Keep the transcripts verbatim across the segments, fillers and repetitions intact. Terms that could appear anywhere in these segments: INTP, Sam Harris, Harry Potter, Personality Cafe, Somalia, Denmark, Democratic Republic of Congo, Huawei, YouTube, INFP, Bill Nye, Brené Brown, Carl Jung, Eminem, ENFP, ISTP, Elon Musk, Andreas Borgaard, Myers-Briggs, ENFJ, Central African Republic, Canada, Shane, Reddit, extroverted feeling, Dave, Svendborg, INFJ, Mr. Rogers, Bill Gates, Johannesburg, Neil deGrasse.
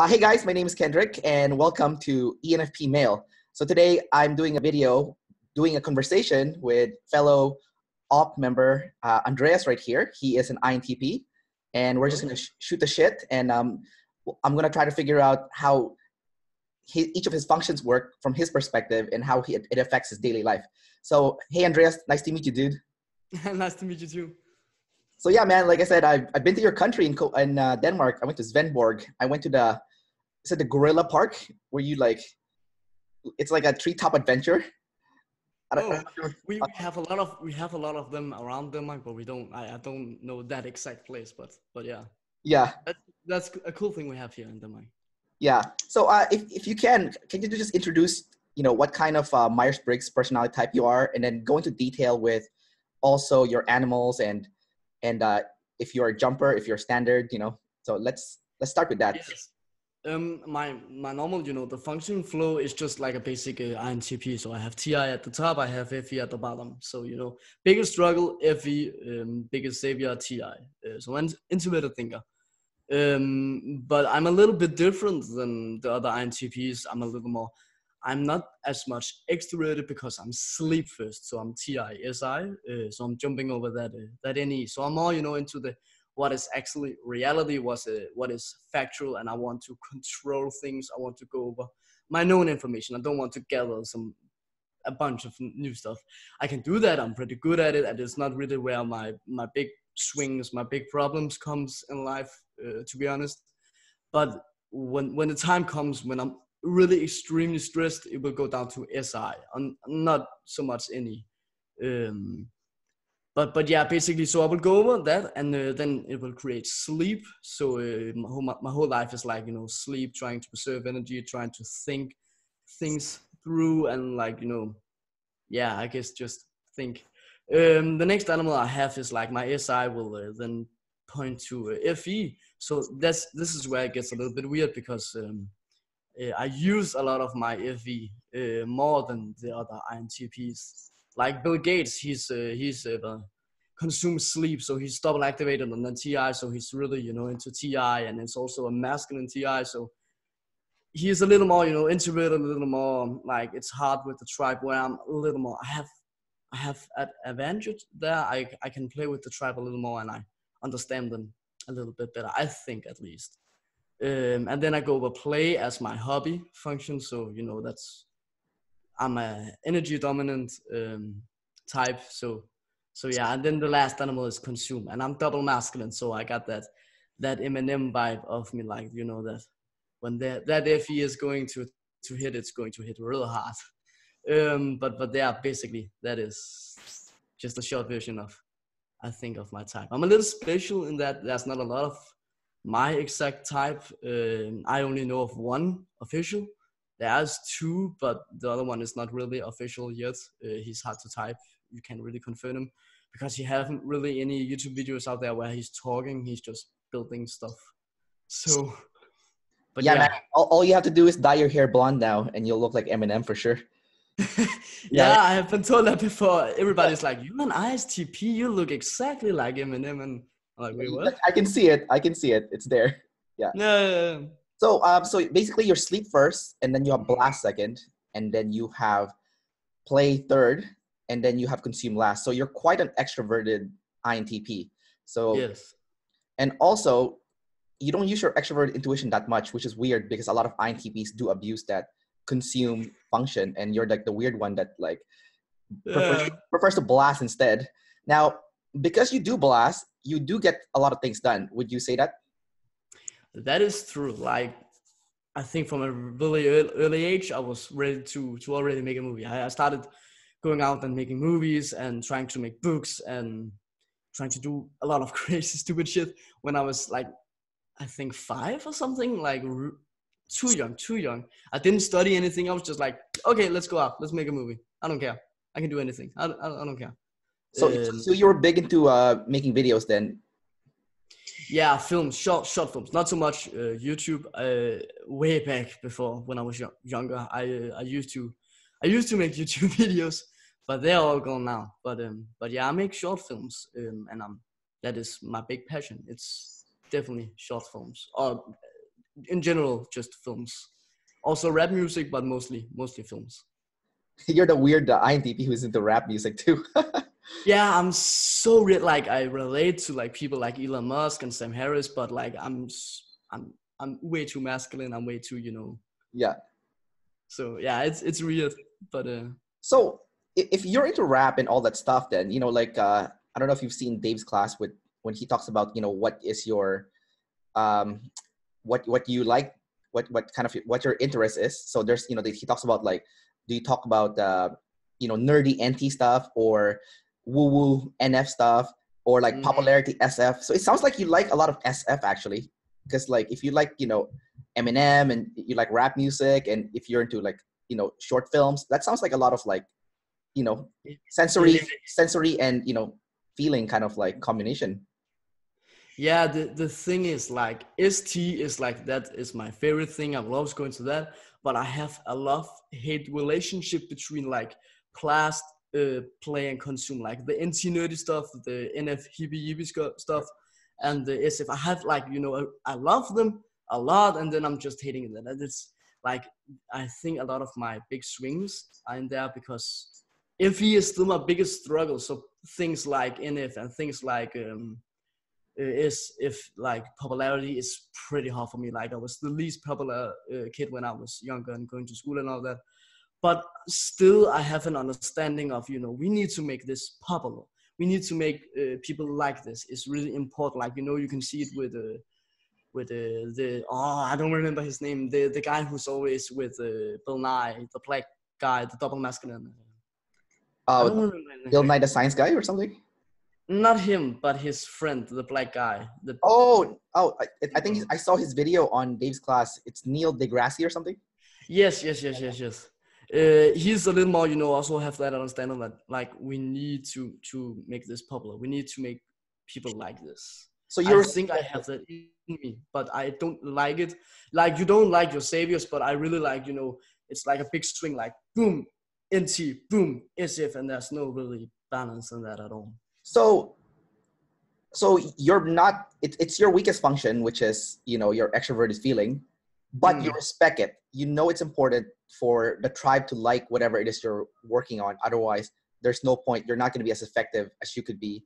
Uh, hey guys, my name is Kendrick and welcome to E N F P Mail. So today I'm doing a video, doing a conversation with fellow op member uh, Andreas right here. He is an I N T P and we're just going to sh shoot the shit and um, I'm going to try to figure out how he, each of his functions work from his perspective and how he, it affects his daily life. So, hey Andreas, nice to meet you, dude. Nice to meet you too. So yeah, man, like I said, I've, I've been to your country in, in uh, Denmark. I went to Svendborg. I went to the Is it the gorilla park where you like, it's like a treetop adventure? I don't, oh, I don't know. We have a lot of, we have a lot of them around Denmark, but we don't, I, I don't know that exact place, but, but yeah. Yeah. That's, that's a cool thing we have here in Denmark. Yeah. So uh, if, if you can, can you just introduce, you know, what kind of uh, Myers-Briggs personality type you are, and then go into detail with also your animals and, and uh, if you're a jumper, if you're standard, you know, so let's, let's start with that. Yes. Um, my, my normal, you know, the function flow is just like a basic uh, I N T P. So I have T I at the top, I have F E at the bottom. So, you know, biggest struggle, F E, um, biggest savior, T I. Uh, so I'm an introverted thinker. Um, but I'm a little bit different than the other I N T Ps. I'm a little more, I'm not as much extroverted because I'm sleep first. So I'm T I, S I. Uh, so I'm jumping over that, uh, that N E. So I'm more, you know, into the what is actually reality, was uh, what is factual, and I want to control things. I want to go over my known information. I don't want to gather some a bunch of new stuff. I can do that. I'm pretty good at it, and it's not really where my my big swings, my big problems comes in life, uh, to be honest. But when when the time comes when I'm really extremely stressed, it will go down to S I, I'm not so much any. Um, But, but yeah, basically, so I will go over that, and uh, then it will create sleep. So uh, my, whole, my whole life is like, you know, sleep, trying to preserve energy, trying to think things through, and like, you know, yeah, I guess just think. Um, the next animal I have is like my S I will uh, then point to uh, F E. So that's, this is where it gets a little bit weird, because um, I use a lot of my F E uh, more than the other I N T Ps. Like Bill Gates, he's uh, he's uh, consumes sleep, so he's double activated on the T I, so he's really, you know, into T I, and it's also a masculine T I, so he's a little more, you know, introverted, a little more, like, it's hard with the tribe, where I'm a little more, I have I have an advantage there, I, I can play with the tribe a little more, and I understand them a little bit better, I think, at least. Um, and then I go over play as my hobby function, so, you know, that's, I'm a energy dominant um, type, so so yeah. And then the last animal is consume, and I'm double masculine, so I got that that Eminem vibe of me, like, you know, that when that that F E is going to to hit, it's going to hit real hard. Um, but but yeah, basically that is just a short version of, I think, of my type. I'm a little special in that there's not a lot of my exact type. Uh, I only know of one official. There's two, but the other one is not really official yet. Uh, he's hard to type. You can't really confirm him because he hasn't really any YouTube videos out there where he's talking. He's just building stuff. So, but yeah, yeah. Man, all, all you have to do is dye your hair blonde now, and you'll look like Eminem for sure. yeah, yeah, I have been told that before. Everybody's like, "You're an I S T P. You look exactly like Eminem." And I'm like, wait, what? I can see it. I can see it. It's there. Yeah. No. no, no. So, um, so basically you're sleep first, and then you have blast second, and then you have play third, and then you have consume last. So you're quite an extroverted I N T P. So, yes. And also you don't use your extroverted intuition that much, which is weird because a lot of I N T Ps do abuse that consume function. And you're like the weird one that like yeah. prefers, prefers to blast instead. Now, because you do blast, you do get a lot of things done. Would you say that? That is true. Like, I think from a really early, early age, I was ready to, to already make a movie. I, I started going out and making movies and trying to make books and trying to do a lot of crazy, stupid shit when I was like, I think five or something, like too young, too young. I didn't study anything. I was just like, okay, let's go out. Let's make a movie. I don't care. I can do anything. I, I, I don't care. So, um, so you were big into uh, making videos then? Yeah, films, short, short films. Not so much uh, YouTube. Uh, way back before, when I was yo younger, I uh, I used to, I used to make YouTube videos, but they're all gone now. But um, but yeah, I make short films, um, and um, that is my big passion. It's definitely short films, or in general, just films. Also rap music, but mostly, mostly films. You're the weird uh, I N T P who's into rap music too. Yeah, I'm so weird. Like I relate to like people like Elon Musk and Sam Harris, but like I'm, I'm, I'm way too masculine. I'm way too, you know. Yeah. So yeah, it's it's weird, but. Uh, so if you're into rap and all that stuff, then you know, like uh, I don't know if you've seen Dave's class with when he talks about you know what is your, um, what what you like, what what kind of what your interest is. So there's you know he talks about like. Do you talk about, uh, you know, nerdy N T stuff or woo-woo N F stuff or like mm. popularity S F? So it sounds like you like a lot of S F actually, because like if you like, you know, Eminem and you like rap music and if you're into like, you know, short films, that sounds like a lot of like, you know, sensory, sensory and, you know, feeling kind of like combination. Yeah, the, the thing is like S T is like that is my favorite thing. I love going to that. But I have a love-hate relationship between like class, uh, play and consume, like the N T nerdy stuff, the N F hippie-yippie stuff, and the S F. I have like, you know, I, I love them a lot, and then I'm just hating them. And it's like, I think a lot of my big swings are in there because F E is still my biggest struggle. So things like N F and things like um, is if like popularity is pretty hard for me. Like I was the least popular uh, kid when I was younger and going to school and all that, but still I have an understanding of, you know, we need to make this popular. We need to make uh, people like this. It's really important. Like, you know, you can see it with uh, with uh, the, oh, I don't remember his name. The the guy who's always with uh, Bill Nye, the black guy, the double masculine. Oh, uh, Bill Nye, the science guy or something? Not him, but his friend, the black guy. The oh, oh! I, I think he's, I saw his video on Dave's class. It's Neil deGrasse or something. Yes, yes, yes, yes, yes. Uh, he's a little more, you know. Also have that understanding that like we need to to make this popular. We need to make people like this. So you think I have that in me, but I don't like it. Like you don't like your saviors, but I really like, you know. It's like a big swing, like boom, N T, boom, S F, and there's no really balance in that at all. So, so you're not, it, it's your weakest function, which is, you know, your extroverted feeling, but mm. you respect it. You know, it's important for the tribe to like whatever it is you're working on. Otherwise there's no point. You're not going to be as effective as you could be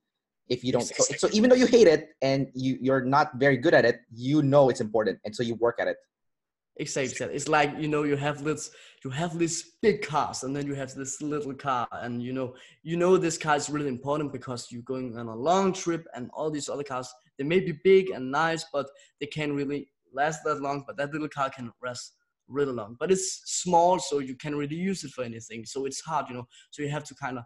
if you don't. So, so even though you hate it and you, you're not very good at it, you know, it's important. And so you work at it. Exactly. It's like, you know, you have this, you have this big cars and then you have this little car and, you know, you know, this car is really important because you're going on a long trip and all these other cars, they may be big and nice, but they can't really last that long, but that little car can last really long, but it's small. So you can't really use it for anything. So it's hard, you know, so you have to kind of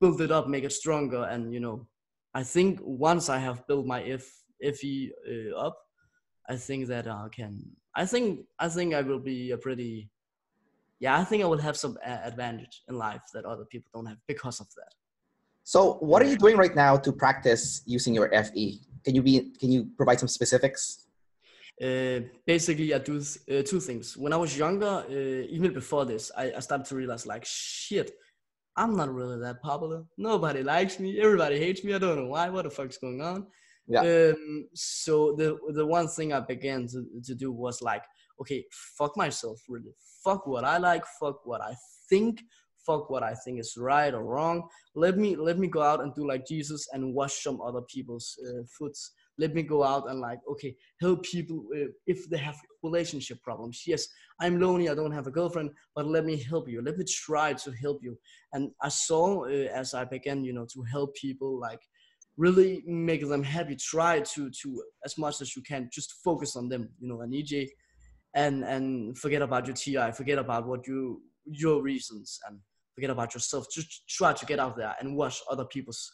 build it up, make it stronger. And, you know, I think once I have built my F, F E uh, up, I think that I can, I think, I think I will be a pretty, yeah, I think I will have some advantage in life that other people don't have because of that. So what are you doing right now to practice using your F E? Can you be, can you provide some specifics? Uh, basically I do uh, two things. When I was younger, uh, even before this, I, I started to realize like, shit, I'm not really that popular. Nobody likes me. Everybody hates me. I don't know why, what the fuck's going on? Yeah. Um, so the the one thing I began to, to do was like, okay, fuck myself, really. Fuck what I like, fuck what I think, fuck what I think is right or wrong. Let me let me go out and do like Jesus and wash some other people's uh, foot. Let me go out and like, okay, help people uh, if they have relationship problems. Yes, I'm lonely, I don't have a girlfriend, but let me help you. Let me try to help you. And I saw uh, as I began, you know, to help people like, really make them happy, try to, to as much as you can, just focus on them, you know, and E J and, and forget about your T I, forget about what you, your reasons and forget about yourself. Just try to get out there and watch other people's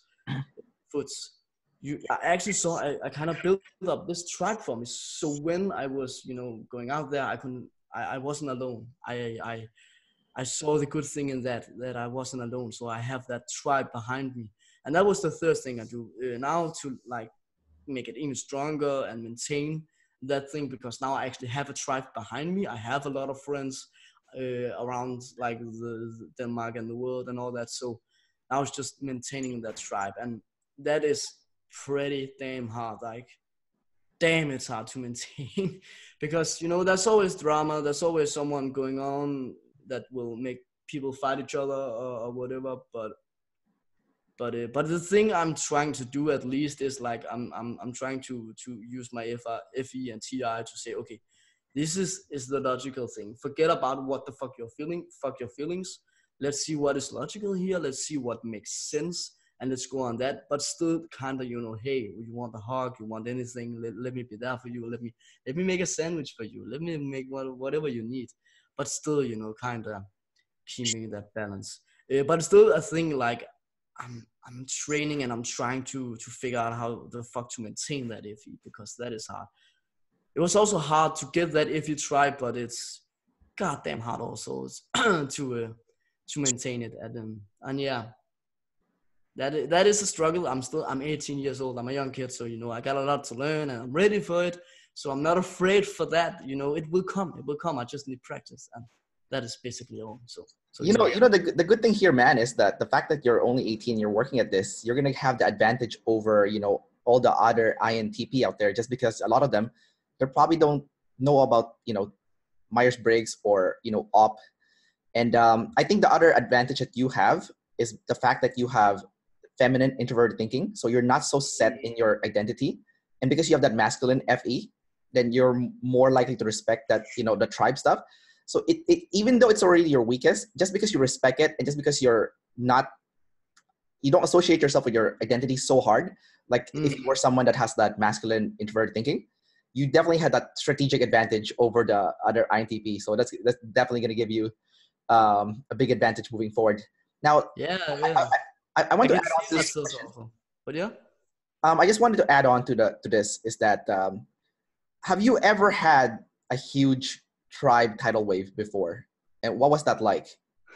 foots. You, I actually saw, I, I kind of built up this tribe for me. So when I was, you know, going out there, I couldn't, I, I wasn't alone. I, I, I saw the good thing in that, that I wasn't alone. So I have that tribe behind me. And that was the third thing I do uh, now to like make it even stronger and maintain that thing, because now I actually have a tribe behind me. I have a lot of friends uh, around like the, the Denmark and the world and all that. So now it's just maintaining that tribe. And that is pretty damn hard. Like damn, it's hard to maintain because, you know, there's always drama. There's always someone going on that will make people fight each other or, or whatever. But, but, uh, but the thing I'm trying to do at least is like, I'm, I'm, I'm trying to, to use my F E and T I to say, okay, this is, is the logical thing. Forget about what the fuck you're feeling, fuck your feelings. Let's see what is logical here. Let's see what makes sense. And let's go on that, but still kind of, you know, hey, you want a hug, you want anything, let, let me be there for you. Let me, let me make a sandwich for you. Let me make whatever you need, but still, you know, kind of keeping that balance. Uh, but still a thing like I'm, I'm training and I'm trying to, to figure out how the fuck to maintain that F E because that is hard. It was also hard to get that if you try, but it's goddamn hard also to, uh, to maintain it. And, um, and yeah. That, that is a struggle. I'm still, I'm eighteen years old. I'm a young kid. So, you know, I got a lot to learn and I'm ready for it. So I'm not afraid for that. You know, it will come, it will come. I just need practice. And that is basically all. So, so you know, you know, the, the good thing here, man, is that the fact that you're only eighteen, you're working at this, you're going to have the advantage over, you know, all the other I N T P out there, just because a lot of them, they probably don't know about, you know, Myers-Briggs or, you know, O P. And um, I think the other advantage that you have is the fact that you have feminine introverted thinking. So you're not so set in your identity. And because you have that masculine F E, then you're more likely to respect that, you know, the tribe stuff. So it, it even though it's already your weakest, just because you respect it and just because you're not, you don't associate yourself with your identity so hard. Like mm. if you were someone that has that masculine introverted thinking, you definitely had that strategic advantage over the other I N T P. So that's, that's definitely going to give you um, a big advantage moving forward. Now, yeah, yeah. I, I, I, I want I to add on to this. But yeah, um, I just wanted to add on to the to this is that um, have you ever had a huge tribe tidal wave before, and what was that like?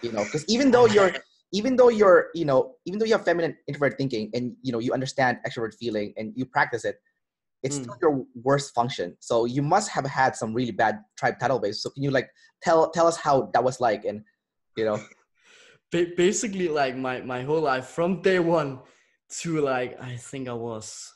You know, because even though you're, even though you're, you know, even though you have feminine introvert thinking, and you know, you understand extrovert feeling, and you practice it, it's mm. still your worst function. So you must have had some really bad tribe tidal waves. So can you like tell tell us how that was like, and you know. Basically, like my, my whole life from day one to like, I think I was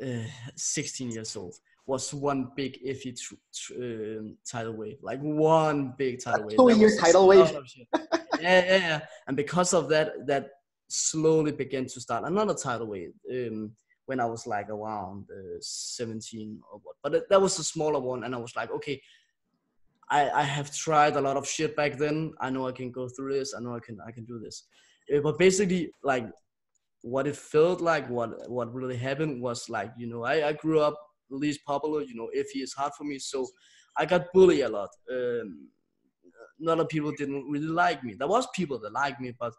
uh, sixteen years old was one big iffy tr- tr- um, tidal wave, like one big tidal wave. Two years tidal wave. yeah, yeah, yeah. And because of that, that slowly began to start another tidal wave um, when I was like around uh, seventeen or what. But that was a smaller one. And I was like, okay, I, I have tried a lot of shit back then. I know I can go through this. I know I can I can do this. Uh, but basically, like, what it felt like, what what really happened was like, you know, I, I grew up least popular. You know, F E is hard for me, so I got bullied a lot. Um, a lot of people didn't really like me. There was people that liked me, but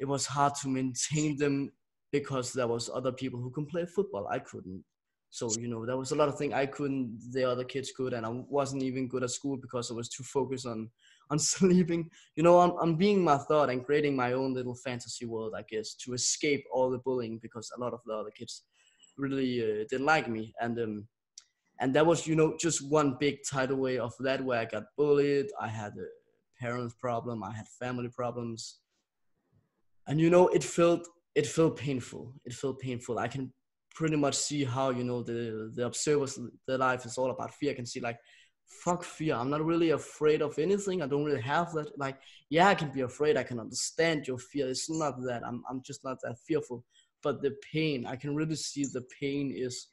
it was hard to maintain them because there was other people who can play football. I couldn't. So, you know, there was a lot of things I couldn't, the other kids could, and I wasn't even good at school because I was too focused on, on sleeping. You know, I'm, I'm being my thought and creating my own little fantasy world, I guess, to escape all the bullying because a lot of the other kids really uh, didn't like me. And um, and that was, you know, just one big tidal wave of that where I got bullied. I had a parents problem. I had family problems. And, you know, it felt, it felt painful. It felt painful. I can pretty much see how, you know, the, the observers, their life is all about fear. I can see like, fuck fear. I'm not really afraid of anything. I don't really have that. Like, yeah, I can be afraid. I can understand your fear. It's not that I'm, I'm just not that fearful, but the pain, I can really see the pain is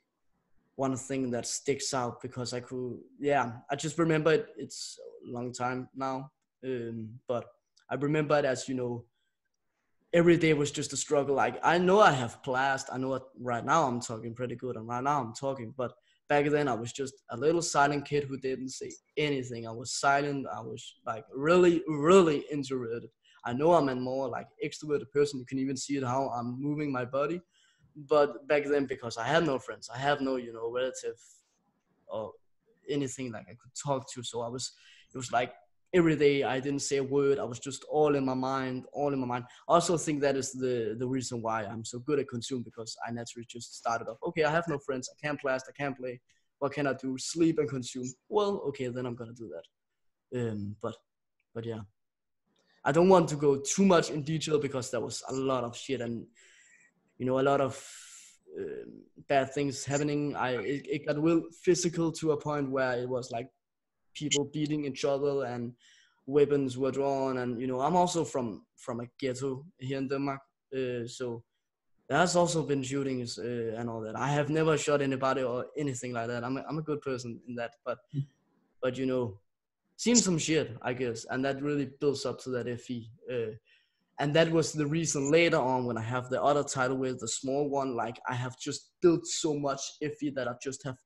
one thing that sticks out because I could, yeah, I just remember it. It's a long time now. Um, but I remember it as, you know, every day was just a struggle. Like, I know I have blast. I know what, right now I'm talking pretty good. And right now I'm talking. But back then I was just a little silent kid who didn't say anything. I was silent. I was like really, really introverted. I know I'm a more like extroverted person. You can even see it how I'm moving my body. But back then, because I had no friends, I have no, you know, relative or anything like I could talk to. So I was, it was like, every day I didn't say a word. I was just all in my mind, all in my mind. I also think that is the, the reason why I'm so good at consume because I naturally just started off. Okay, I have no friends. I can't blast. I can't play. What can I do? Sleep and consume. Well, okay, then I'm going to do that. Um, but, but yeah, I don't want to go too much in detail because there was a lot of shit and, you know, a lot of uh, bad things happening. I it, it got real physical to a point where it was like people beating each other and weapons were drawn. And you know, I'm also from from a ghetto here in Denmark, uh, so there's also been shootings uh, and all that. I have never shot anybody or anything like that. I'm a, I'm a good person in that, but but you know, seen some shit, I guess, and that really builds up to that F E. Uh, And that was the reason later on when I have the other title with the small one, like I have just built so much iffy that I just have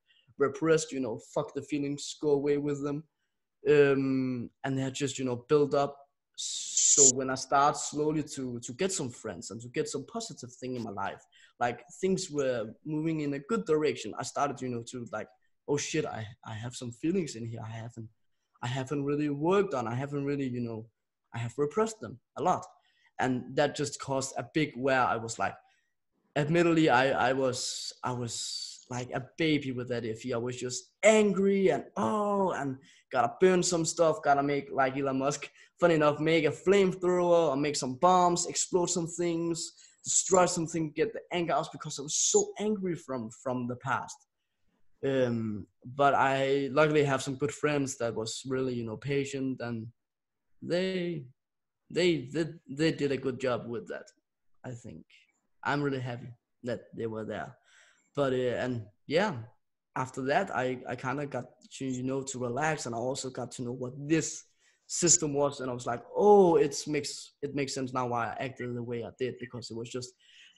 repressed, you know, fuck the feelings, go away with them. Um, and they had just, you know, built up. So when I start slowly to, to get some friends and to get some positive thing in my life, like things were moving in a good direction. I started, you know, to like, oh shit, I, I have some feelings in here. I haven't, I haven't really worked on, I haven't really, you know, I have repressed them a lot. And that just caused a big where I was like, admittedly, I, I was I was like a baby with that F E. I was just angry and oh, and gotta burn some stuff, gotta make, like Elon Musk, funny enough, make a flamethrower or make some bombs, explode some things, destroy something, get the anger out because I was so angry from, from the past. Um, but I luckily have some good friends that was really, you know, patient, and they... They, they they did a good job with that, I think. I'm really happy that they were there. But, uh, and yeah, after that, I, I kind of got to, you know, to relax. And I also got to know what this system was. And I was like, oh, it's makes, it makes sense now why I acted the way I did, because it was just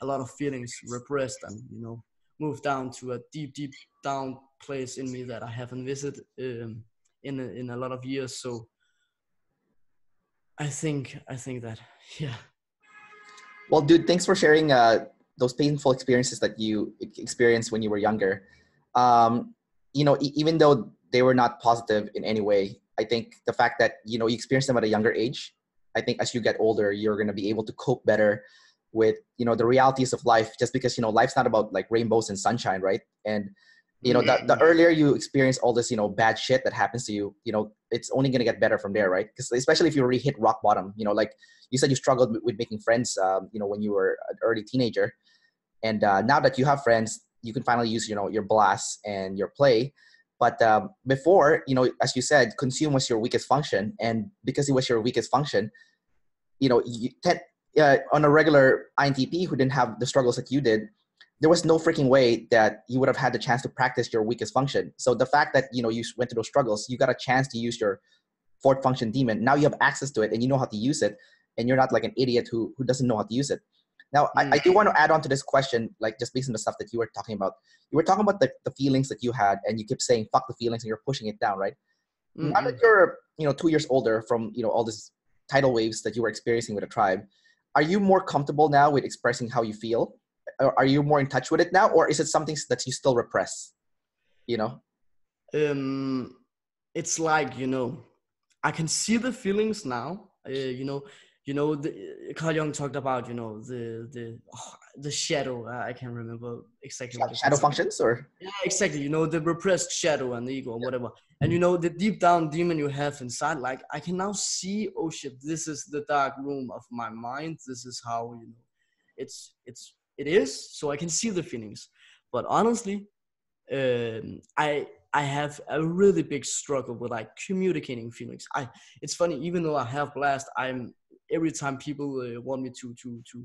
a lot of feelings repressed and, you know, moved down to a deep, deep down place in me that I haven't visited um, in, a, in a lot of years. So, I think, I think that, yeah. Well, dude, thanks for sharing uh, those painful experiences that you experienced when you were younger. Um, you know, e- even though they were not positive in any way, I think the fact that, you know, you experienced them at a younger age, I think as you get older, you're going to be able to cope better with, you know, the realities of life, just because, you know, life's not about like rainbows and sunshine, right? And, you know, the, the earlier you experience all this, you know, bad shit that happens to you, you know, it's only going to get better from there, right? Because especially if you already hit rock bottom, you know, like you said, you struggled with making friends, um, you know, when you were an early teenager. And uh, now that you have friends, you can finally use, you know, your blast and your play. But um, before, you know, as you said, consume was your weakest function. And because it was your weakest function, you know, you te- uh, on a regular I N T P who didn't have the struggles that you did, there was no freaking way that you would have had the chance to practice your weakest function. So the fact that, you know, you went through those struggles, you got a chance to use your fourth function demon. Now you have access to it and you know how to use it. And you're not like an idiot who, who doesn't know how to use it. Now, mm. I, I do want to add on to this question, like just based on the stuff that you were talking about. You were talking about the, the feelings that you had and you kept saying, fuck the feelings, and you're pushing it down, right? Mm-hmm. Now that you're, you know, two years older from, you know, all these tidal waves that you were experiencing with a tribe, are you more comfortable now with expressing how you feel? Are you more in touch with it now, or is it something that you still repress, you know? Um, it's like, you know, I can see the feelings now, uh, you know, you know, the, Carl Jung talked about, you know, the, the, oh, the shadow, uh, I can't remember exactly. Shadow, what shadow functions or? Yeah, exactly. You know, the repressed shadow and the ego and yeah. whatever. And you know, the deep down demon you have inside, like I can now see, oh shit, this is the dark room of my mind. This is how, you know, it's, it's, It is, so I can see the feelings. But honestly, um, I I have a really big struggle with like communicating feelings. I it's funny, even though I have blast, I'm every time people uh, want me to to to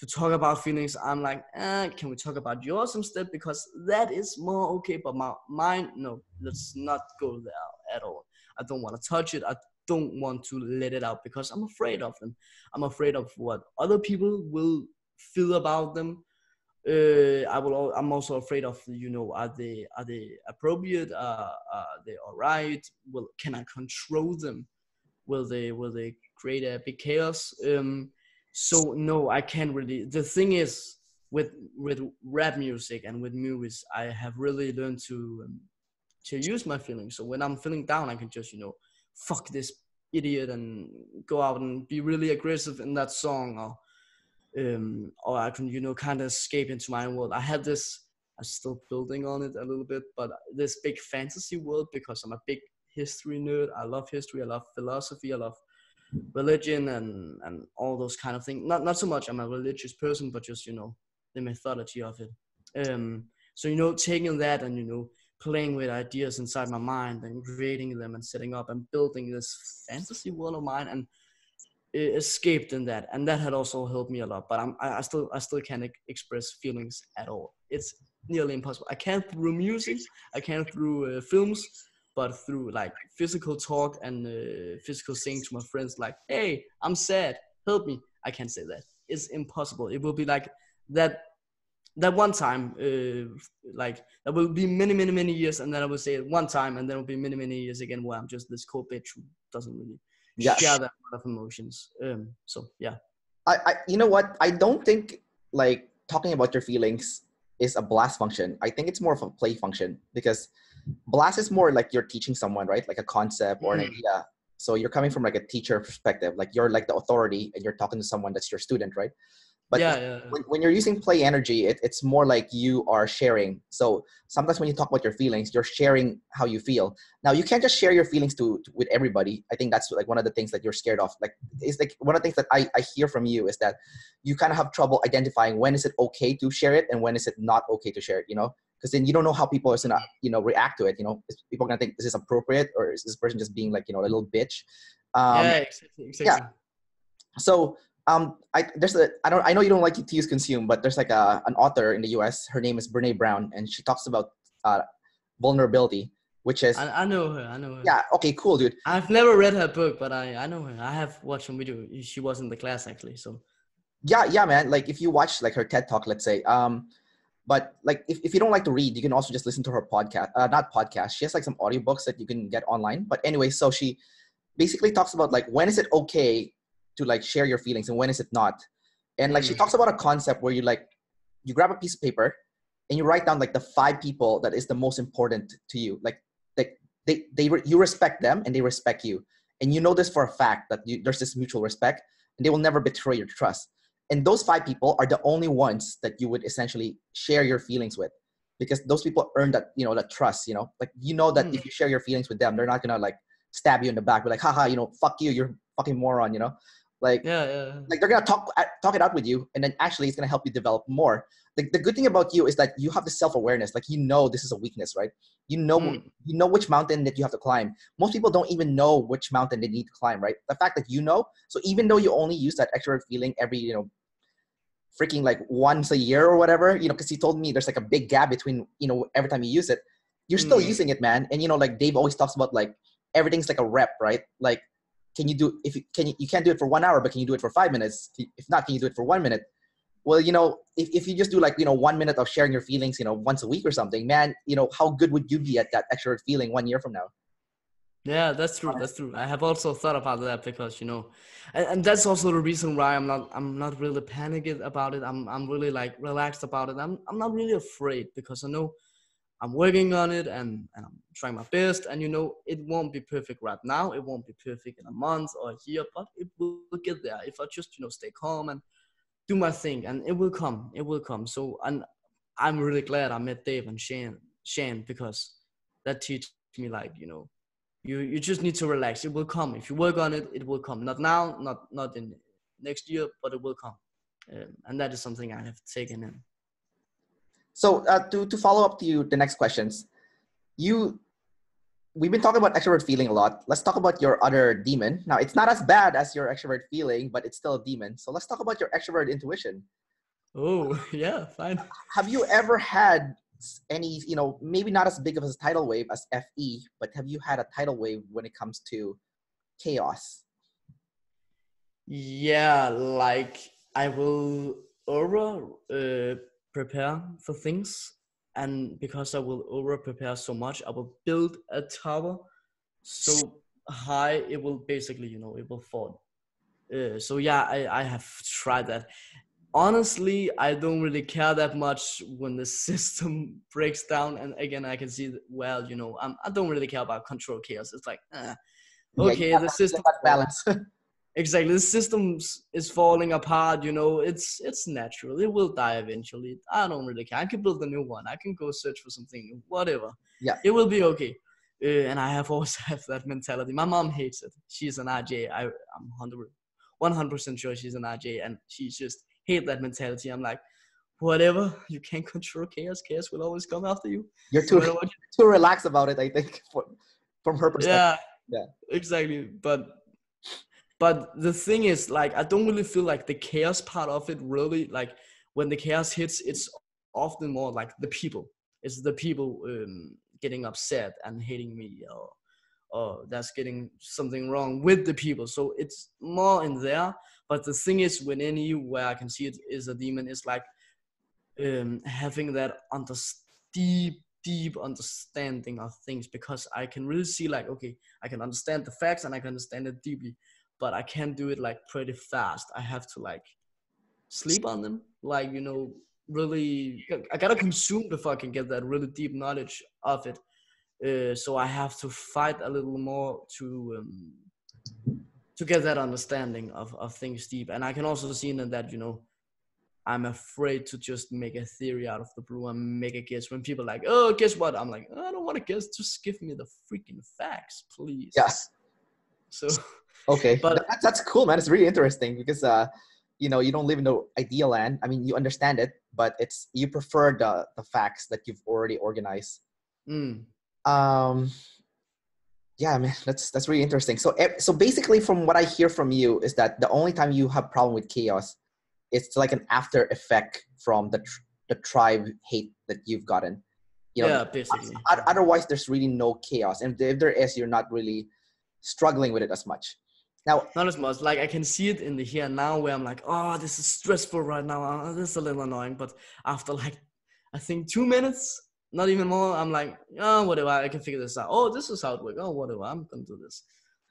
to talk about feelings, I'm like, eh, can we talk about yours instead? Because that is more okay. But my mine, no, let's not go there at all. I don't want to touch it. I don't want to let it out because I'm afraid of them. I'm afraid of what other people will feel about them. Uh, I will. I'm also afraid of, you know, are they are they appropriate? Uh, are they all right? Well, can I control them? Will they will they create a big chaos? Um, so no, I can't really. The thing is, with with rap music and with movies, I have really learned to um, to use my feelings. So when I'm feeling down, I can just, you know, fuck this idiot and go out and be really aggressive in that song, or. Um, or I can, you know, kind of escape into my own world. I have this, I'm still building on it a little bit, but this big fantasy world, because I'm a big history nerd. I love history. I love philosophy. I love religion and, and all those kind of things. Not not so much I'm a religious person, but just, you know, the mythology of it. Um, so, you know, taking that and, you know, playing with ideas inside my mind and creating them and setting up and building this fantasy world of mine and escaped in that. And that had also helped me a lot, but I'm, I, I still, I still can't express feelings at all. It's nearly impossible. I can't through music, I can't through uh, films, but through like physical talk and uh, physical saying to my friends, like, hey, I'm sad, help me. I can't say that. It's impossible. It will be like that, that one time, uh, like that will be many, many, many years. And then I will say it one time and then it'll be many, many years again, where I'm just this cold bitch who doesn't really yes. share that amount of emotions. Um, so, yeah. I, I, you know what? I don't think like talking about your feelings is a blast function. I think it's more of a play function, because blast is more like you're teaching someone, right? Like a concept or mm. an idea. So you're coming from like a teacher perspective, like you're like the authority and you're talking to someone that's your student, right? But yeah, yeah, yeah. When, when you're using play energy, it, it's more like you are sharing. So sometimes when you talk about your feelings, you're sharing how you feel. Now you can't just share your feelings to, to with everybody. I think that's like one of the things that you're scared of. Like it's like one of the things that I, I hear from you is that you kind of have trouble identifying when is it okay to share it and when is it not okay to share it, you know? Because then you don't know how people are gonna, you know, react to it. You know, is people gonna think this is appropriate, or is this person just being like, you know, a little bitch? Um, yeah, exactly, exactly. Yeah. So um, I there's a I don't I know you don't like to use consume, but there's like a an author in the U S. Her name is Brené Brown, and she talks about uh, vulnerability, which is I, I know her. I know her. Yeah. Okay. Cool, dude. I've never read her book, but I I know her. I have watched some video. She was in the class actually. So. Yeah, yeah, man. Like if you watch like her TED talk, let's say. Um, But like, if, if you don't like to read, you can also just listen to her podcast, uh, not podcast. She has like some audiobooks that you can get online. But anyway, so she basically talks about like, when is it okay to like share your feelings and when is it not? And like, she talks about a concept where you like, you grab a piece of paper and you write down like the five people that is the most important to you. Like they, they, they re- you respect them and they respect you. And you know this for a fact that you, there's this mutual respect and they will never betray your trust. And those five people are the only ones that you would essentially share your feelings with, because those people earn that, you know, that trust, you know, like, you know, that mm. if you share your feelings with them, they're not going to like stab you in the back. Be like, haha, you know, fuck you. You're a fucking moron, you know, like, yeah, yeah. like they're going to talk, talk it out with you. And then actually it's going to help you develop more. Like the good thing about you is that you have the self-awareness. Like, you know, this is a weakness, right? You know, mm. you know which mountain that you have to climb. Most people don't even know which mountain they need to climb, right? The fact that you know, so even though you only use that extra feeling every, you know, freaking like once a year or whatever, you know, because he told me there's like a big gap between, you know, every time you use it, you're still mm. using it, man. And, you know, like Dave always talks about like, everything's like a rep, right? Like, can you do, if you, can you, you can't do it for one hour, but can you do it for five minutes? If not, can you do it for one minute? Well, you know, if, if you just do like, you know, one minute of sharing your feelings, you know, once a week or something, man, you know, how good would you be at that extra feeling one year from now? Yeah, that's true. That's true. I have also thought about that, because, you know, and, and that's also the reason why I'm not, I'm not really panicking about it. I'm, I'm really like relaxed about it. I'm, I'm not really afraid, because I know I'm working on it and, and I'm trying my best, and, you know, it won't be perfect right now. It won't be perfect in a month or a year, but it will get there if I just, you know, stay calm and do my thing, and it will come. It will come. So, and I'm really glad I met Dave and Shane, Shane, because that teach me like, you know, You you just need to relax. It will come. If you work on it, it will come. Not now, not not in next year, but it will come. Um, and that is something I have taken in. So uh, to to follow up to you, the next questions, you we've been talking about extrovert feeling a lot. Let's talk about your other demon. Now it's not as bad as your extrovert feeling, but it's still a demon. So let's talk about your extrovert intuition. Oh yeah, fine. Have you ever had any, you know, maybe not as big of a tidal wave as F E, but have you had a tidal wave when it comes to chaos? Yeah, like I will over uh, prepare for things, and because I will over prepare so much, I will build a tower so high it will basically, you know, it will fall. Uh, so yeah, I, I have tried that. Honestly, I don't really care that much when the system breaks down. And again, I can see that, well, you know, I'm, I don't really care about control chaos. It's like, eh. okay, yeah, the system balance. Exactly, the system is falling apart. You know, it's it's natural. It will die eventually. I don't really care. I can build a new one. I can go search for something new. Whatever. Yeah, it will be okay. Uh, and I have always had that mentality. My mom hates it. She's an R J. I, I'm one hundred percent sure she's an R J, and she's just hate that mentality. I'm like, whatever, you can't control chaos. Chaos will always come after you. You're too, so you too relaxed about it, I think, for, from her perspective. Yeah, yeah, exactly. But but the thing is, like, I don't really feel like the chaos part of it really, like, when the chaos hits, it's often more like the people. It's the people um, getting upset and hating me, or, or that's getting something wrong with the people. So it's more in there. But the thing is, within you, where I can see it is a demon, it's like um, having that under deep, deep understanding of things, because I can really see, like, okay, I can understand the facts and I can understand it deeply, but I can't do it, like, pretty fast. I have to, like, sleep on them. Like, you know, really, I gotta consume the fucking get that really deep knowledge of it. Uh, so I have to fight a little more to um, to get that understanding of, of things deep. And I can also see in that, you know, I'm afraid to just make a theory out of the blue and make a guess. When people are like, oh, guess what? I'm like, oh, I don't want to guess. Just give me the freaking facts, please. Yes. So... Okay, but that's, that's cool, man. It's really interesting because, uh, you know, you don't live in the ideal land. I mean, you understand it, but it's you prefer the, the facts that you've already organized. Mm. Um, yeah, man, that's that's really interesting. So, so basically, from what I hear from you is that the only time you have problem with chaos, it's like an after effect from the tr the tribe hate that you've gotten. You know, yeah, basically. Otherwise, there's really no chaos, and if there is, you're not really struggling with it as much. Now, not as much. Like, I can see it in the here and now where I'm like, oh, this is stressful right now. Oh, this is a little annoying. But after, like, I think two minutes, not even more, I'm like, oh, whatever. I can figure this out. Oh, this is how it works. Oh, whatever. I'm going to do this.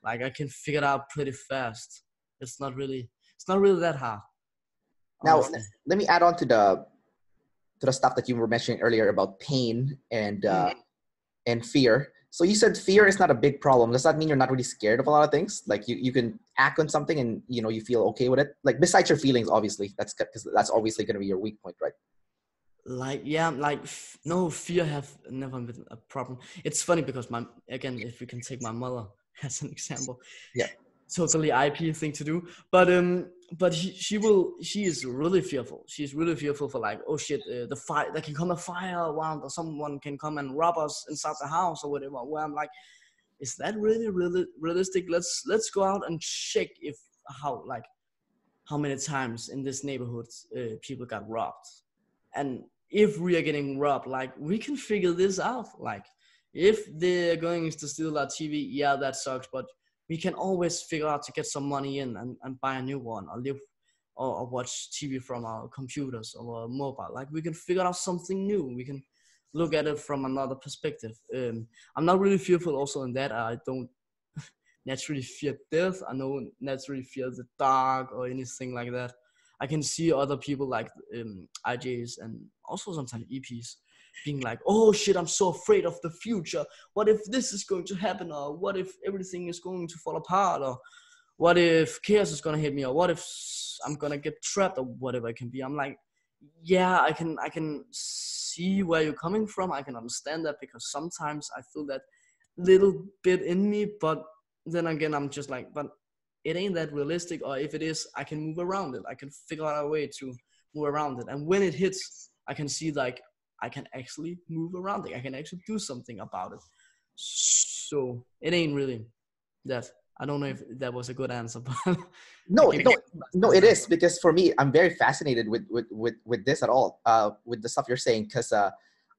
Like, I can figure it out pretty fast. It's not really, it's not really that hard. Now, honestly. Let me add on to the, to the stuff that you were mentioning earlier about pain and, uh, mm-hmm. and fear. So you said fear is not a big problem. Does that mean you're not really scared of a lot of things? Like you, you can act on something and, you know, you feel okay with it? Like besides your feelings, obviously, that's because that's obviously going to be your weak point, right? Like, yeah, like no, fear have never been a problem. It's funny because my, again, if you can take my mother as an example, yeah, totally I P thing to do. But, um, but she, she will, she is really fearful. She's really fearful for like, oh shit, uh, the fire, there can come a fire around or someone can come and rob us inside the house or whatever. Where I'm like, is that really, really realistic? Let's, let's go out and check if how, like how many times in this neighborhood uh, people got robbed. And if we are getting robbed, like we can figure this out. Like if they're going to steal our T V, yeah, that sucks. But we can always figure out to get some money in and, and buy a new one or live or, or watch T V from our computers or our mobile. Like we can figure out something new. We can look at it from another perspective. Um, I'm not really fearful also in that. I don't naturally fear death. I don't naturally fear the dark or anything like that. I can see other people like um, I Js and also sometimes E Ps being like, oh shit, I'm so afraid of the future. What if this is going to happen? Or what if everything is going to fall apart? Or what if chaos is going to hit me? Or what if I'm going to get trapped or whatever it can be? I'm like, yeah, I can, I can see where you're coming from. I can understand that because sometimes I feel that little bit in me. But then again, I'm just like, but it ain't that realistic. Or if it is, I can move around it. I can figure out a way to move around it. And when it hits, I can see like, I can actually move around it. I can actually do something about it. So it ain't really that. I don't know if that was a good answer. But no, no, no, it is because for me, I'm very fascinated with, with, with, with this at all, uh, with the stuff you're saying, because uh,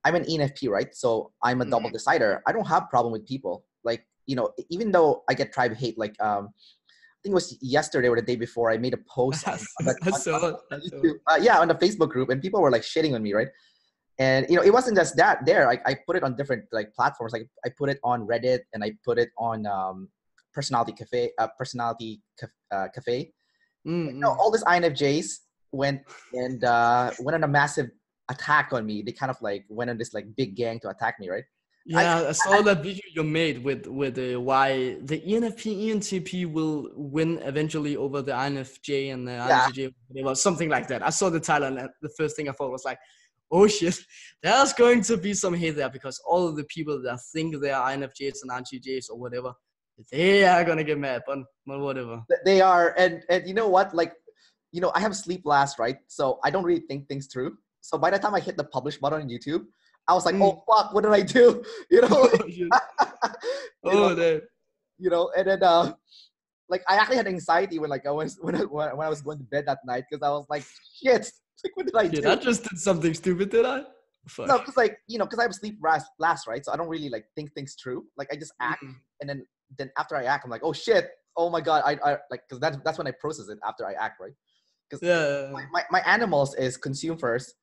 I'm an E N F P, right? So I'm a mm-hmm. double decider. I don't have problem with people. Like, you know, even though I get tribe hate, like um, I think it was yesterday or the day before, I made a post. on, on, on, so, on, on YouTube, uh, yeah, on the Facebook group, and people were like shitting on me, right? And, you know, it wasn't just that there. I, I put it on different, like, platforms. Like, I put it on Reddit, and I put it on um, Personality Cafe. Uh, Personality Caf uh, Cafe. Mm-hmm. You know, all these I N F Js went and uh, went on a massive attack on me. They kind of, like, went on this, like, big gang to attack me, right? Yeah, I, I saw I, that video you made with, with uh, why the E N F P, E N T P will win eventually over the I N F J and the yeah. I N F J, whatever, something like that. I saw the title, and the first thing I thought was, like, oh shit, there's going to be some hate there because all of the people that think they are I N F Js and I N T Js or whatever, they are going to get mad, but whatever. They are. And, and you know what? Like, you know, I have sleep last, right? So I don't really think things through. So by the time I hit the publish button on YouTube, I was like, mm. oh, fuck, what did I do? You know? you oh, know? Dude. You know, and then, uh, like, I actually had anxiety when, like, I was, when I, when I was going to bed that night because I was like, shit, like, what did I shit, do? I just did something stupid, did I? Fuck. No, because, like, you know, because I have sleep last, last, right? So I don't really, like, think things through. Like, I just act, mm-hmm. and then, then after I act, I'm like, oh, shit. Oh, my God. I, I like, because that's, that's when I process it after I act, right? Because yeah. my, my, my animals is consume first,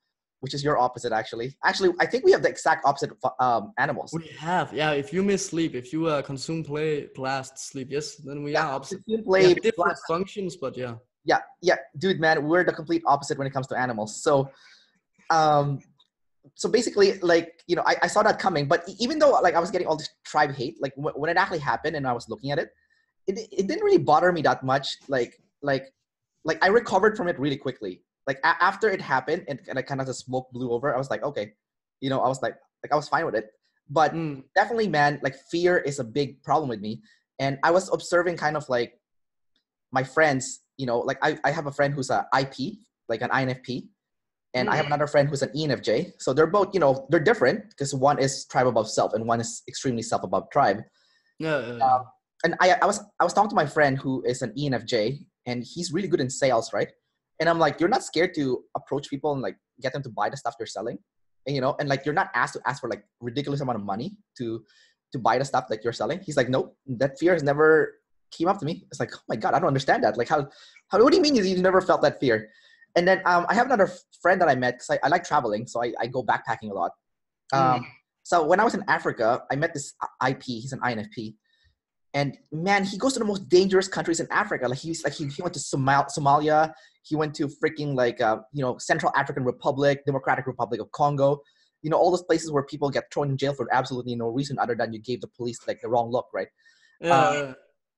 which is your opposite, actually. Actually, I think we have the exact opposite um, animals. We have. Yeah, if you miss sleep, if you uh, consume, play, blast, sleep, yes, then we yeah, are opposite. Consume, play, we have different blast. functions, but yeah. Yeah, yeah. Dude, man, we're the complete opposite when it comes to animals. So, um, so basically, like, you know, I, I saw that coming. But even though, like, I was getting all this tribe hate, like, w- when it actually happened and I was looking at it, it, it didn't really bother me that much. Like, like, like I recovered from it really quickly. Like a- after it happened and, and I kind of the smoke blew over, I was like, okay, you know, I was like, like I was fine with it. But mm. definitely, man, like fear is a big problem with me. And I was observing kind of like my friends, you know, like I, I have a friend who's an I P, like an I N F P. And mm. I have another friend who's an E N F J. So they're both, you know, they're different because one is tribe above self and one is extremely self above tribe. Yeah. Uh, and I, I was, I was talking to my friend who is an E N F J and he's really good in sales, right? And I'm like, you're not scared to approach people and like get them to buy the stuff you're selling, and you know, and like you're not asked to ask for like ridiculous amount of money to to buy the stuff that you're selling. He's like, nope, that fear has never came up to me. It's like, oh my God, I don't understand that. Like, how, how what do you mean you, you never felt that fear? And then um, I have another friend that I met because I, I like traveling, so I, I go backpacking a lot. Um, mm. So when I was in Africa, I met this I P. He's an I N F P. And man, he goes to the most dangerous countries in Africa. Like he's like he, he went to Somal- Somalia. He went to freaking like uh, you know Central African Republic, Democratic Republic of Congo. You know all those places where people get thrown in jail for absolutely no reason other than you gave the police like the wrong look, right? Yeah. Uh,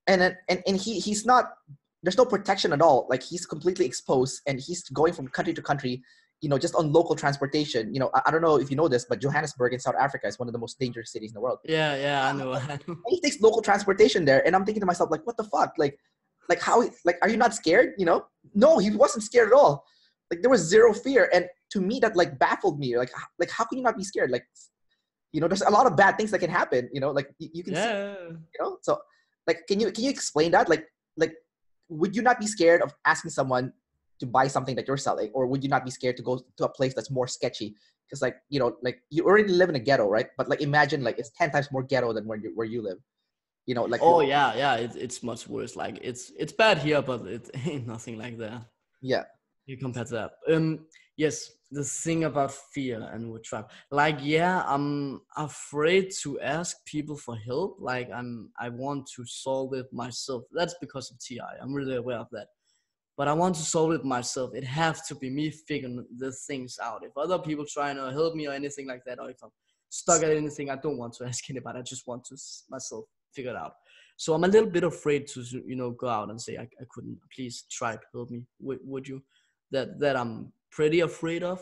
and then and and he he's not there's no protection at all. Like he's completely exposed and he's going from country to country. You know, just on local transportation. You know, I, I don't know if you know this, but Johannesburg in South Africa is one of the most dangerous cities in the world. Yeah, yeah, I know. I know. He takes local transportation there, and I'm thinking to myself, like, what the fuck? Like, like how? Like, are you not scared? You know? No, he wasn't scared at all. Like, there was zero fear, and to me, that like baffled me. Like, like how can you not be scared? Like, you know, there's a lot of bad things that can happen. You know, like you, you can, yeah. see, you know, so like, can you can you explain that? Like, like, would you not be scared of asking someone to buy something that you're selling, or would you not be scared to go to a place that's more sketchy? Because, like, you know, like you already live in a ghetto, right? But like, imagine like it's ten times more ghetto than where you where you live. You know, like oh yeah, yeah, it's it's much worse. Like it's it's bad here, but it ain't nothing like that. Yeah, you compare that. Um, yes, the thing about fear and with trap, like yeah, I'm afraid to ask people for help. Like I'm, I want to solve it myself. That's because of T I. I'm really aware of that. But I want to solve it myself. It has to be me figuring the things out. If other people try to help me or anything like that, or if I'm stuck at anything, I don't want to ask anybody. I just want to myself figure it out. So I'm a little bit afraid to, you know, go out and say, I, I couldn't, please try to help me. W- would you? That that I'm pretty afraid of.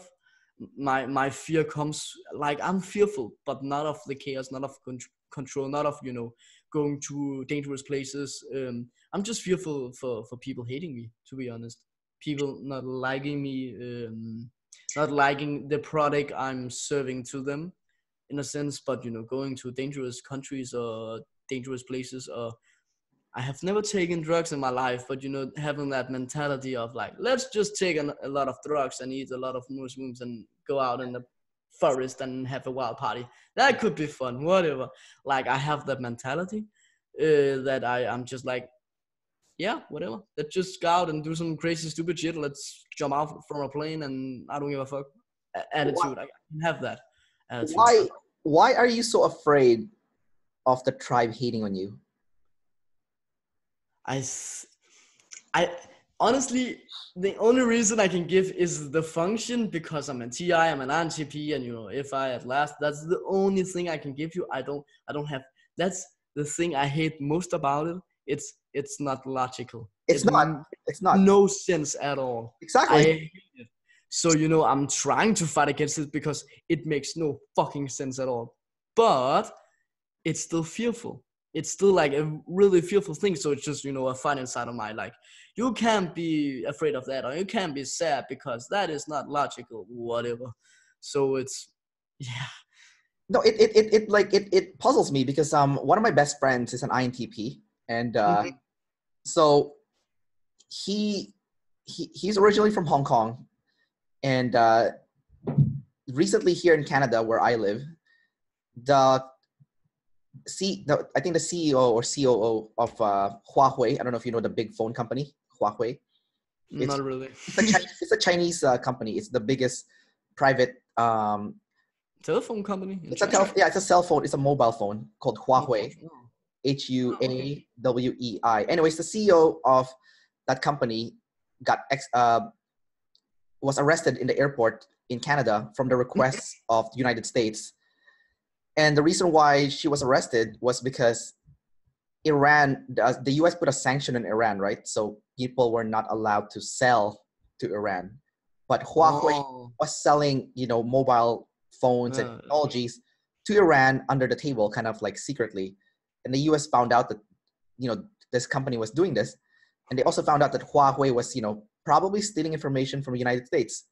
My my fear comes, like I'm fearful, but not of the chaos, not of con- control, not of, you know, going to dangerous places. Um, I'm just fearful for, for people hating me, to be honest. People not liking me, um, not liking the product I'm serving to them, in a sense. But, you know, going to dangerous countries or dangerous places. Or I have never taken drugs in my life, but, you know, having that mentality of like, let's just take an, a lot of drugs and eat a lot of mushrooms and go out in the forest and have a wild party. That could be fun, whatever. Like, I have that mentality uh, that I, I'm just like, yeah, whatever. Let's just go out and do some crazy, stupid shit. Let's jump out from a plane and I don't give a fuck attitude. Why? I have that attitude. Why, why are you so afraid of the tribe hating on you? I, I honestly, the only reason I can give is the function because I'm a T I, I'm an I N T P, and you know, if I at last, that's the only thing I can give you. I don't, I don't have, that's the thing I hate most about it. It's it's not logical. It's it not. It's not. No sense at all. Exactly. I hate it. So, you know, I'm trying to fight against it because it makes no fucking sense at all. But it's still fearful. it's still like a really fearful thing. So it's just, you know, a fun inside of my, like, you can't be afraid of that, or you can't be sad because that is not logical, whatever. So it's, yeah. No, it, it, it, it like, it, it puzzles me because um, one of my best friends is an I N T P. And uh, mm-hmm. so he, he, he's originally from Hong Kong. And uh, recently here in Canada, where I live, the C, the, I think the C E O or C O O of uh, Huawei, I don't know if you know the big phone company, Huawei. It's, Not really. It's a Chinese, it's a Chinese uh, company. It's the biggest private um, telephone company. It's a tel- yeah, it's a cell phone. It's a mobile phone called Huawei, H U A W E I. Anyways, the C E O of that company got ex- uh, was arrested in the airport in Canada from the request of the United States. And the reason why she was arrested was because Iran, the U S put a sanction on Iran, right? So people were not allowed to sell to Iran. But Huawei oh. was selling, you know, mobile phones and uh, technologies to Iran under the table, kind of like secretly. And the U S found out that, you know, this company was doing this. And they also found out that Huawei was, you know, probably stealing information from the United States.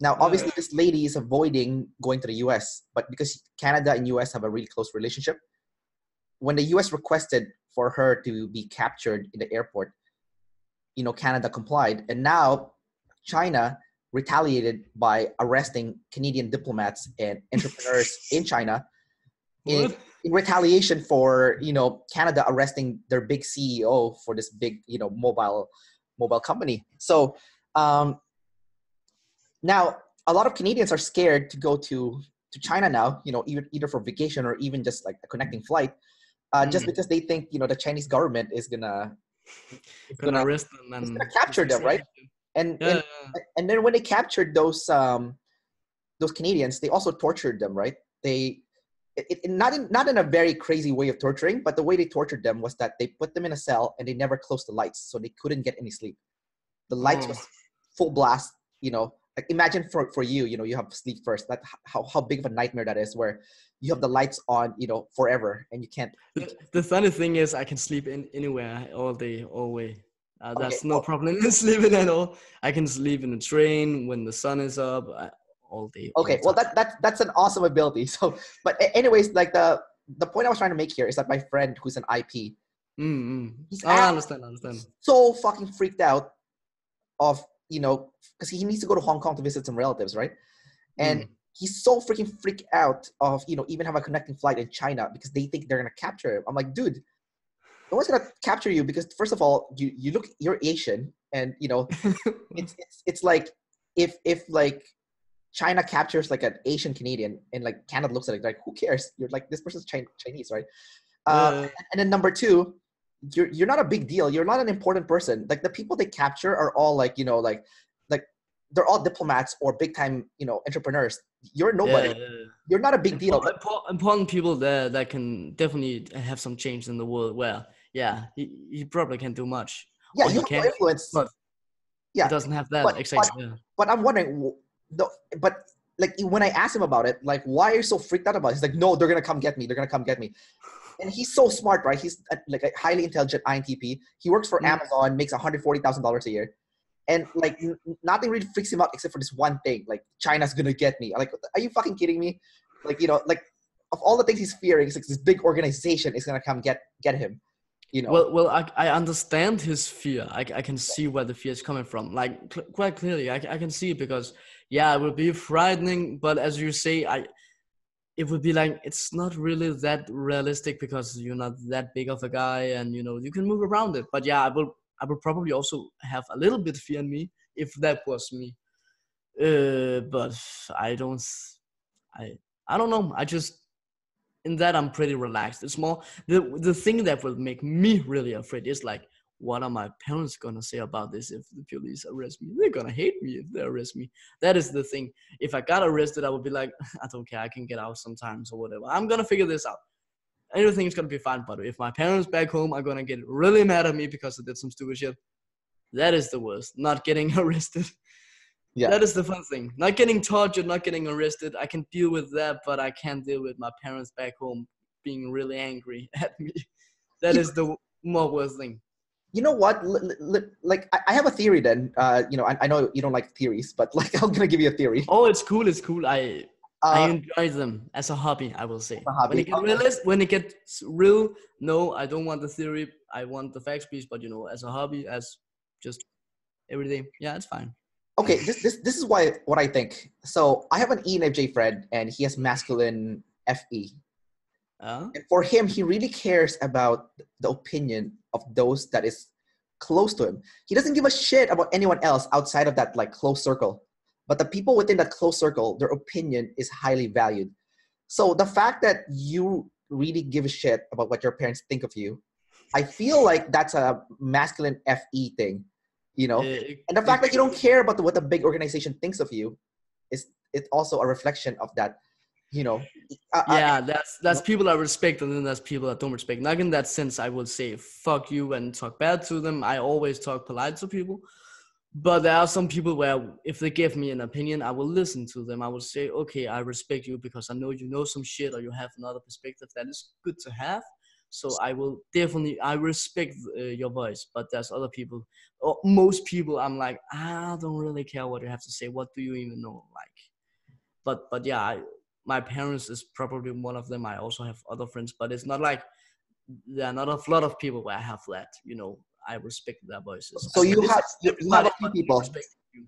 Now, obviously, this lady is avoiding going to the U S, but because Canada and U S have a really close relationship, when the U S requested for her to be captured in the airport, you know, Canada complied. And now China retaliated by arresting Canadian diplomats and entrepreneurs in China in, in retaliation for, you know, Canada arresting their big C E O for this big, you know, mobile mobile company. So, um, now, a lot of Canadians are scared to go to, to China now, you know, either, either for vacation or even just like a connecting flight, uh, mm. just because they think, you know, the Chinese government is gonna, gonna, gonna arrest them and gonna capture them, right? And, yeah, and, yeah. and then when they captured those um, those Canadians, they also tortured them, right? They it, it, not in not in a very crazy way of torturing, but the way they tortured them was that they put them in a cell and they never closed the lights, so they couldn't get any sleep. The lights oh. was full blast, you know. Like imagine for, for you, you know, you have sleep first. That how, how big of a nightmare that is, where you have the lights on, you know, forever, and you can't. The, the funny thing is, I can sleep in anywhere, all day, all way. Uh, that's okay. no oh. problem in sleeping at all. I can sleep in the train when the sun is up, uh, all day. Okay, all well, that that that's an awesome ability. So, but anyways, like the the point I was trying to make here is that my friend who's an I P, mm-hmm. he's I understand, I understand. so fucking freaked out of. You know, because he needs to go to Hong Kong to visit some relatives, right? And mm. he's so freaking freaked out of, you know, even have a connecting flight in China because they think they're gonna capture him. I'm like, dude, no one's gonna capture you because first of all, you you look you're Asian, and you know, it's, it's it's like if if like China captures like an Asian Canadian and like Canada looks at it like who cares? You're like this person's Chinese, right? Uh, yeah. And then number two. You're you're not a big deal. You're not an important person. Like the people they capture are all like, you know, like like they're all diplomats or big time, you know, entrepreneurs. You're nobody. Yeah, yeah, yeah. You're not a big important, deal. Important people that that can definitely have some change in the world. Well, yeah, he, he probably can't do much. Yeah, you he have can, no influence. But yeah, he doesn't have that. But, exactly. But, yeah. but I'm wondering, but like when I asked him about it, like why are you so freaked out about it? He's like, no, they're gonna come get me. They're gonna come get me. And he's so smart, right? He's a, like a highly intelligent I N T P. He works for mm-hmm. Amazon, makes one hundred forty thousand dollars a year. And like n- nothing really freaks him out except for this one thing. Like China's going to get me. I'm like, are you fucking kidding me? Like, you know, like of all the things he's fearing, it's like this big organization is going to come get, get him. You know? Well, well, I, I understand his fear. I, I can see where the fear is coming from. Like cl- quite clearly, I, I can see it because yeah, it would be frightening. But as you say, I... it would be like, it's not really that realistic because you're not that big of a guy and, you know, you can move around it. But yeah, I will I will probably also have a little bit of fear in me if that was me. Uh, but I don't, I I don't know. I just, in that I'm pretty relaxed. It's more, the, the thing that will make me really afraid is like, what are my parents going to say about this if the police arrest me? They're going to hate me if they arrest me. That is the thing. If I got arrested, I would be like, I don't care. I can get out sometimes or whatever. I'm going to figure this out. Everything's going to be fine. But if my parents back home are going to get really mad at me because I did some stupid shit, that is the worst. Not getting arrested. Yeah. That is the fun thing. Not getting tortured, not getting arrested. I can deal with that, but I can't deal with my parents back home being really angry at me. That is the more worst thing. You know what? L- l- like, I have a theory then. Uh, you know, I-, I know you don't like theories, but like, I'm gonna give you a theory. Oh, it's cool. It's cool. I uh, I enjoy them as a hobby. I will say. A hobby. When it gets realist, when it gets real, no, I don't want the theory. I want the facts piece. But you know, as a hobby, as just everything, yeah, it's fine. Okay, this this this is why what I think. So I have an E N F J friend, and he has masculine F E. Uh? And for him, he really cares about the opinion of those that is close to him. He doesn't give a shit about anyone else outside of that like close circle. But the people within that close circle, their opinion is highly valued. So the fact that you really give a shit about what your parents think of you, I feel like that's a masculine F E thing, you know? It, and the fact it, that you don't care about the, what the big organization thinks of you is it's also a reflection of that. You know, I, yeah, I, that's that's you know? people I respect, and then that's people I don't respect. Not in that sense, I would say fuck you and talk bad to them. I always talk polite to people, but there are some people where if they give me an opinion, I will listen to them. I will say, okay, I respect you because I know you know some shit or you have another perspective that is good to have. So I will definitely I respect uh, your voice, but there's other people, or most people, I'm like, I don't really care what you have to say. What do you even know? Like, but but yeah. I, My parents is probably one of them. I also have other friends, but it's not like there are not a lot of people where I have that. You know, I respect their voices. So you have, you have a few people. You.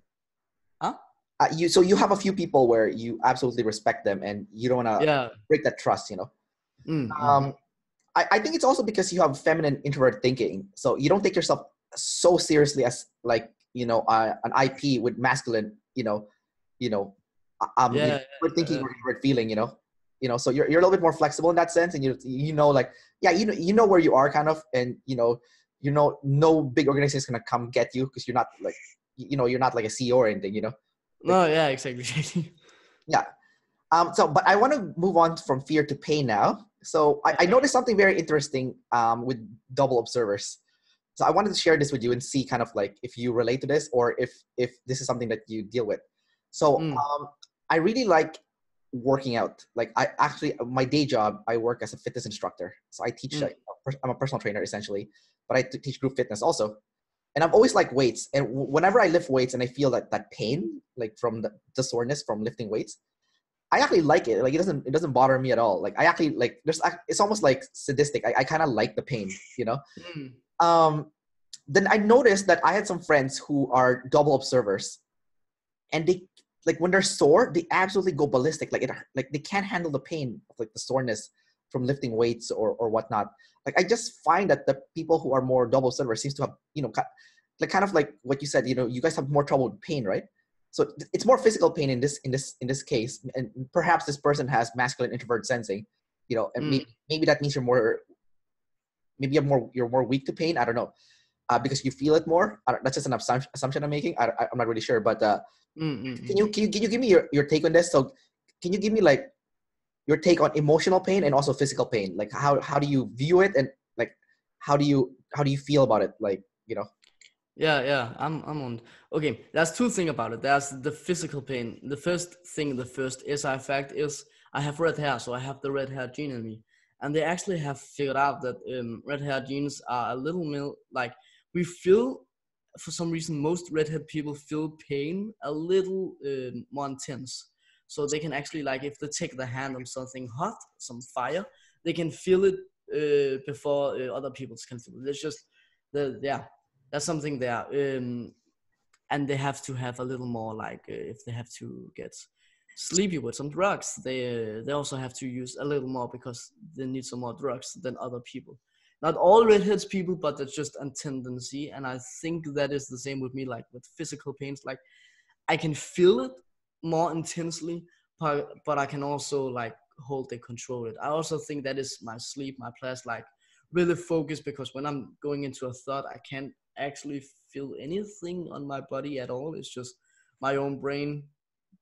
Huh? Uh, you so you have a few people where you absolutely respect them, and you don't want to yeah. break that trust. You know, mm-hmm. um, I, I think it's also because you have feminine introvert thinking, so you don't take yourself so seriously as like you know uh, an I P with masculine. You know, you know. Um, yeah, you know, we're thinking, we're yeah. feeling, you know, you know. So you're you're a little bit more flexible in that sense, and you you know, like yeah, you know, you know where you are, kind of, and you know, you know, no big organization is gonna come get you because you're not like, you know, you're not like a C E O or anything, you know. Like, no, yeah, exactly. yeah. Um. So, but I want to move on from fear to pain now. So I, I noticed something very interesting. Um, with double observers. So I wanted to share this with you and see kind of like if you relate to this or if if this is something that you deal with. So mm. um. I really like working out. Like I actually, my day job, I work as a fitness instructor. So I teach, mm. I'm a personal trainer essentially, but I teach group fitness also. And I've always liked weights. And whenever I lift weights and I feel that, that pain, like from the, the soreness from lifting weights, I actually like it. Like it doesn't, it doesn't bother me at all. Like I actually like, there's, it's almost like sadistic. I, I kind of like the pain, you know? Mm. Um, then I noticed that I had some friends who are double observers and they, like when they're sore, they absolutely go ballistic. Like it, like they can't handle the pain of like the soreness from lifting weights or, or whatnot. Like I just find that the people who are more double observers seems to have, you know, like kind of like what you said, you know, you guys have more trouble with pain, right? So it's more physical pain in this, in this, in this case. And perhaps this person has masculine introvert sensing, you know, and mm. maybe, maybe that means you're more, maybe you're more, you're more weak to pain. I don't know. Uh, because you feel it more. I don't, that's just an assumption I'm making. I, I, I'm not really sure, but uh, mm-hmm. can you can you can you give me your, your take on this? So, can you give me like your take on emotional pain and also physical pain? Like how how do you view it and like how do you how do you feel about it? Like you know. Yeah, yeah, I'm I'm on. Okay, there's two things about it. There's the physical pain. The first thing, the first S I fact is I have red hair, so I have the red hair gene in me, and they actually have figured out that um, red hair genes are a little mil like. We feel, for some reason, most redhead people feel pain a little uh, more intense. So they can actually, like, if they take the hand on something hot, some fire, they can feel it uh, before uh, other people can feel it. It's just, the, yeah, that's something there. Um, and they have to have a little more, like, uh, if they have to get sleepy with some drugs, they uh, they also have to use a little more because they need some more drugs than other people. Not all redheads people, but that's just a tendency. And I think that is the same with me, like with physical pains. Like I can feel it more intensely, but, but I can also like hold and control it. I also think that is my sleep, my place, like really focus because when I'm going into a thought, I can't actually feel anything on my body at all. It's just my own brain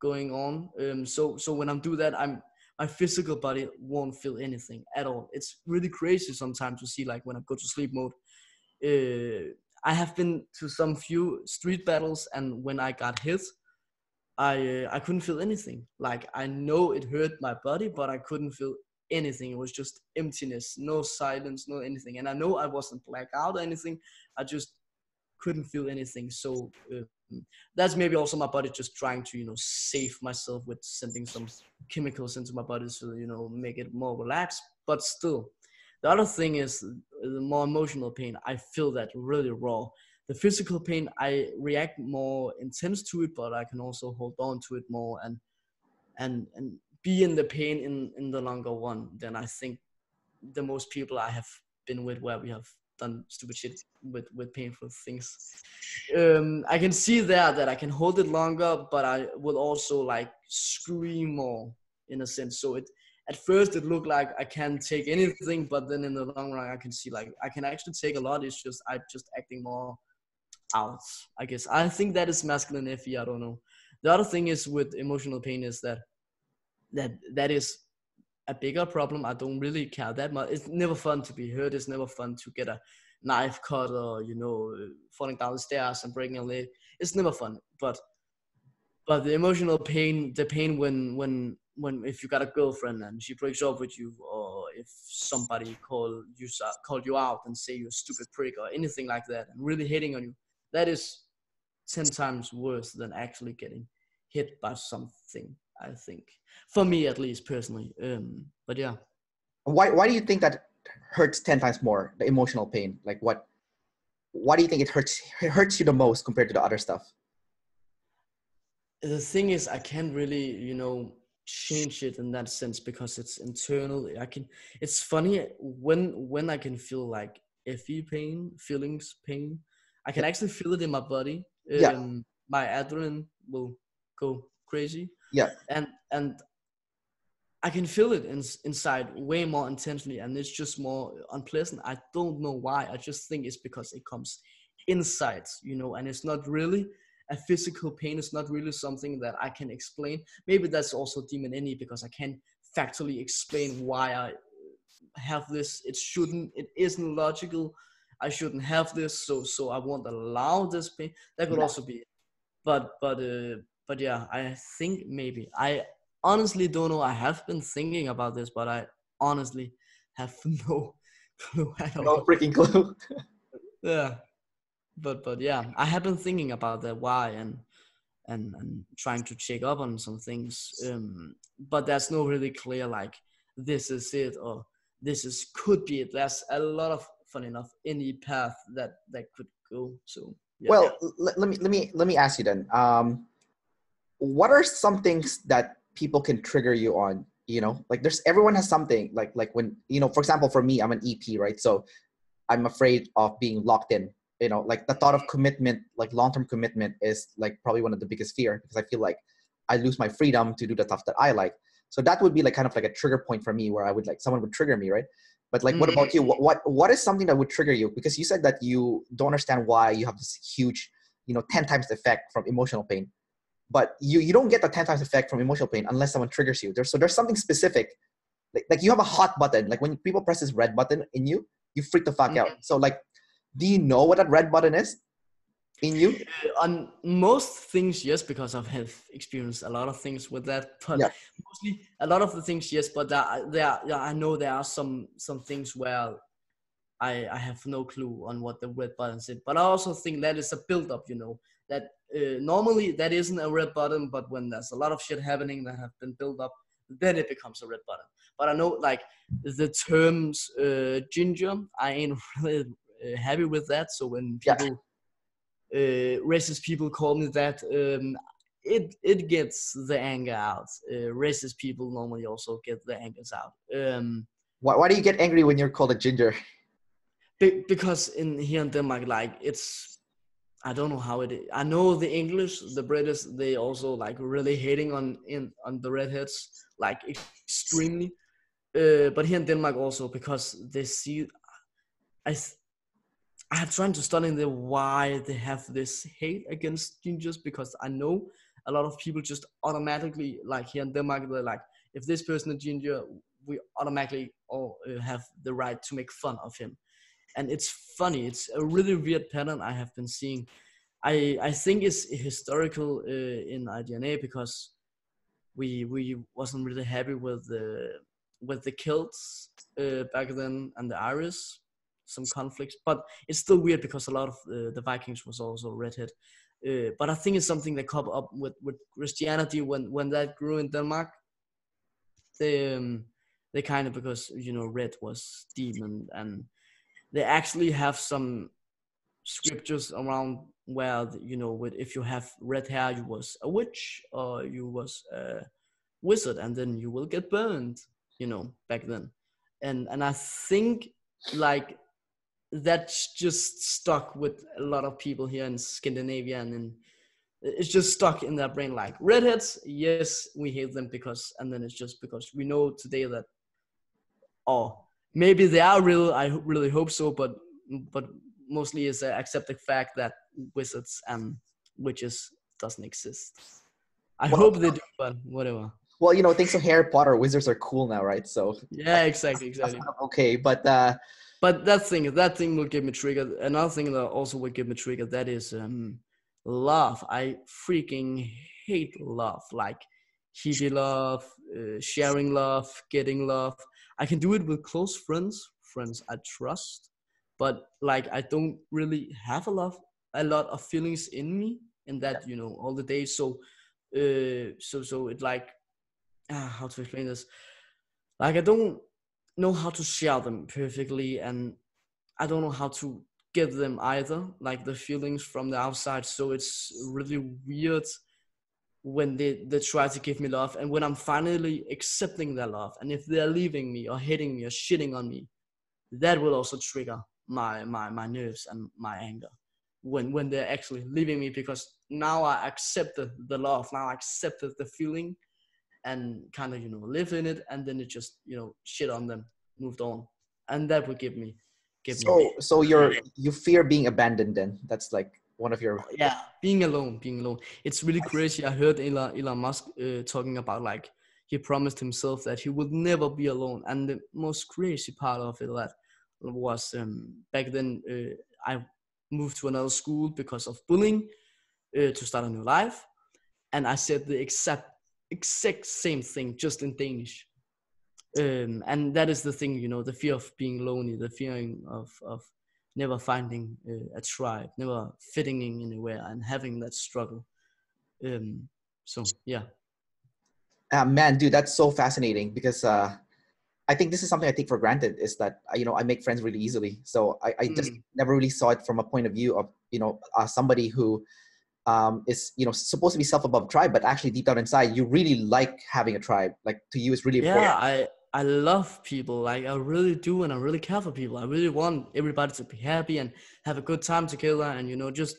going on. Um, so, so when I'm doing that, I'm, my physical body won't feel anything at all. It's really crazy sometimes to see like when I go to sleep mode. Uh, I have been to some few street battles and when I got hit, I uh, I couldn't feel anything. Like I know it hurt my body, but I couldn't feel anything. It was just emptiness, no silence, no anything. And I know I wasn't blackout or anything. I just couldn't feel anything. So uh, that's maybe also my body just trying to, you know, save myself with sending some chemicals into my body to, you know, make it more relaxed. But still, the other thing is the more emotional pain. I feel that really raw. The physical pain, I react more intense to it, but I can also hold on to it more and and and be in the pain in, in the longer one than I think the most people I have been with, where we have done stupid shit with, with painful things. Um, I can see there that I can hold it longer, but I will also like scream more in a sense. So it at first it looked like I can take anything, but then in the long run I can see like I can actually take a lot. It's just I'm just acting more out, I guess. I think that is masculine F E, I don't know. The other thing is with emotional pain is that that that is a bigger problem. I don't really care that much. It's never fun to be hurt. It's never fun to get a knife cut or, you know, falling down the stairs and breaking a leg. It's never fun. But but the emotional pain, the pain when when when if you got a girlfriend and she breaks up with you, or if somebody call you call you out and say you're a stupid prick or anything like that and really hating on you, that is ten times worse than actually getting hit by something, I think. For me, at least, personally. Um, but yeah. Why Why do you think that hurts ten times more, the emotional pain? Like what, why do you think it hurts, it hurts you the most compared to the other stuff? The thing is, I can't really, you know, change it in that sense because it's internal. I can, it's funny when, when I can feel like F E pain, feelings pain, I can actually feel it in my body. Um, yeah. My adrenaline will go crazy. Yeah. And, and I can feel it in, inside way more intensely, and it's just more unpleasant. I don't know why. I just think it's because it comes inside, you know, and it's not really a physical pain. It's not really something that I can explain. Maybe that's also demon in me because I can't factually explain why I have this. It shouldn't, it isn't logical. I shouldn't have this. So, so I won't allow this pain. That could yeah. also be, but, but, uh, But yeah, I think maybe. I honestly don't know. I have been thinking about this, but I honestly have no clue at all. No freaking clue. Yeah. But but yeah, I have been thinking about that, why, and and, and trying to check up on some things. Um, but that's not really clear, like, this is it, or this is could be it. There's a lot of, funny enough, any path that, that could go. So yeah. Well, let, let me let me let me ask you then. Um What are some things that people can trigger you on? You know, like there's, everyone has something like, like when, you know, for example, for me, I'm an E P, right? So I'm afraid of being locked in, you know, like the thought of commitment, like long-term commitment is like probably one of the biggest fear, because I feel like I lose my freedom to do the stuff that I like. So that would be like kind of like a trigger point for me where I would like, someone would trigger me. Right. But like, mm-hmm. what about you? What, what, what is something that would trigger you? Because you said that you don't understand why you have this huge, you know, ten times the effect from emotional pain. But you, you don't get the ten times effect from emotional pain unless someone triggers you. There's, so there's something specific. Like, like you have a hot button. Like when people press this red button in you, you freak the fuck mm-hmm. out. So like, do you know what that red button is in you? On most things, yes, because I have experienced a lot of things with that. But yeah. mostly a lot of the things, yes. But there, there, I know there are some, some things where I, I have no clue on what the red button is. But I also think that is a build-up, you know, that uh, normally that isn't a red button, but when there's a lot of shit happening that have been built up, then it becomes a red button. But I know like the terms uh, ginger, I ain't really uh, happy with that. So when people, yeah. uh, racist people call me that, um, it it gets the anger out. Uh, racist people normally also get the angers out. Um, why, why do you get angry when you're called a ginger? Be- because in here in Denmark, like it's, I don't know how it is. I know the English, the British, they also like really hating on in on the redheads, like extremely. Uh, but here in Denmark also, because they see, I, I have tried to study the why they have this hate against gingers, because I know a lot of people just automatically, like here in Denmark, they're like, if this person is ginger, we automatically all have the right to make fun of him. And it's funny. It's a really weird pattern I have been seeing. I I think it's historical uh, in I D N A, because we we wasn't really happy with the with the kilts uh, back then and the Irish, some conflicts, but it's still weird because a lot of uh, the Vikings was also redhead. Uh, but I think it's something that caught up with, with Christianity when, when that grew in Denmark. They, um, they kind of, because, you know, red was demon, and they actually have some scriptures around where, you know, with, if you have red hair, you was a witch or you was a wizard, and then you will get burned, you know, back then. And, and I think, like, that's just stuck with a lot of people here in Scandinavia, and in, it's just stuck in their brain, like, redheads, yes, we hate them because, and then it's just because we know today that, oh, maybe they are real, I really hope so, but but mostly it's an accepted fact that wizards and witches doesn't exist. I well, hope they do, but whatever. Well, you know, thanks to Harry Potter, wizards are cool now, right? So yeah, exactly, exactly. Okay, but... Uh, But that thing, that thing will give me trigger. Another thing that also will give me trigger, that is um, love. I freaking hate love. Like, heating love, uh, sharing love, getting love. I can do it with close friends, friends I trust. But, like, I don't really have a lot, a lot of feelings in me, and that, you know, all the day. So, uh, so, so it like, ah, how to explain this? Like, I don't know how to share them perfectly, and I don't know how to give them either, like the feelings from the outside. So it's really weird when they, they try to give me love, and when I'm finally accepting their love, and if they're leaving me or hitting me or shitting on me, that will also trigger my my, my nerves and my anger when, when they're actually leaving me, because now I accepted the love, now I accepted the feeling, and kind of, you know, live in it, and then it just, you know, shit on them, moved on, and that would give me give so, me so you're you fear being abandoned, then that's like one of your yeah being alone being alone it's really crazy. I heard Elon, Elon Musk uh, talking about, like, he promised himself that he would never be alone, and the most crazy part of it that was um, back then uh, I moved to another school because of bullying uh, to start a new life, and I said the exact exact same thing, just in Danish. Um, and that is the thing, you know, the fear of being lonely, the fearing of, of never finding uh, a tribe, never fitting in anywhere, and having that struggle. Um, so, yeah. Uh, man, dude, that's so fascinating, because uh, I think this is something I take for granted, is that, you know, I make friends really easily. So I, I just mm. never really saw it from a point of view of, you know, uh, somebody who Um, is, you know, supposed to be self-above tribe, but actually deep down inside, you really like having a tribe. Like, to you, it's really important. Yeah, I, I love people. Like, I really do, and I really care for people. I really want everybody to be happy and have a good time together, and, you know, just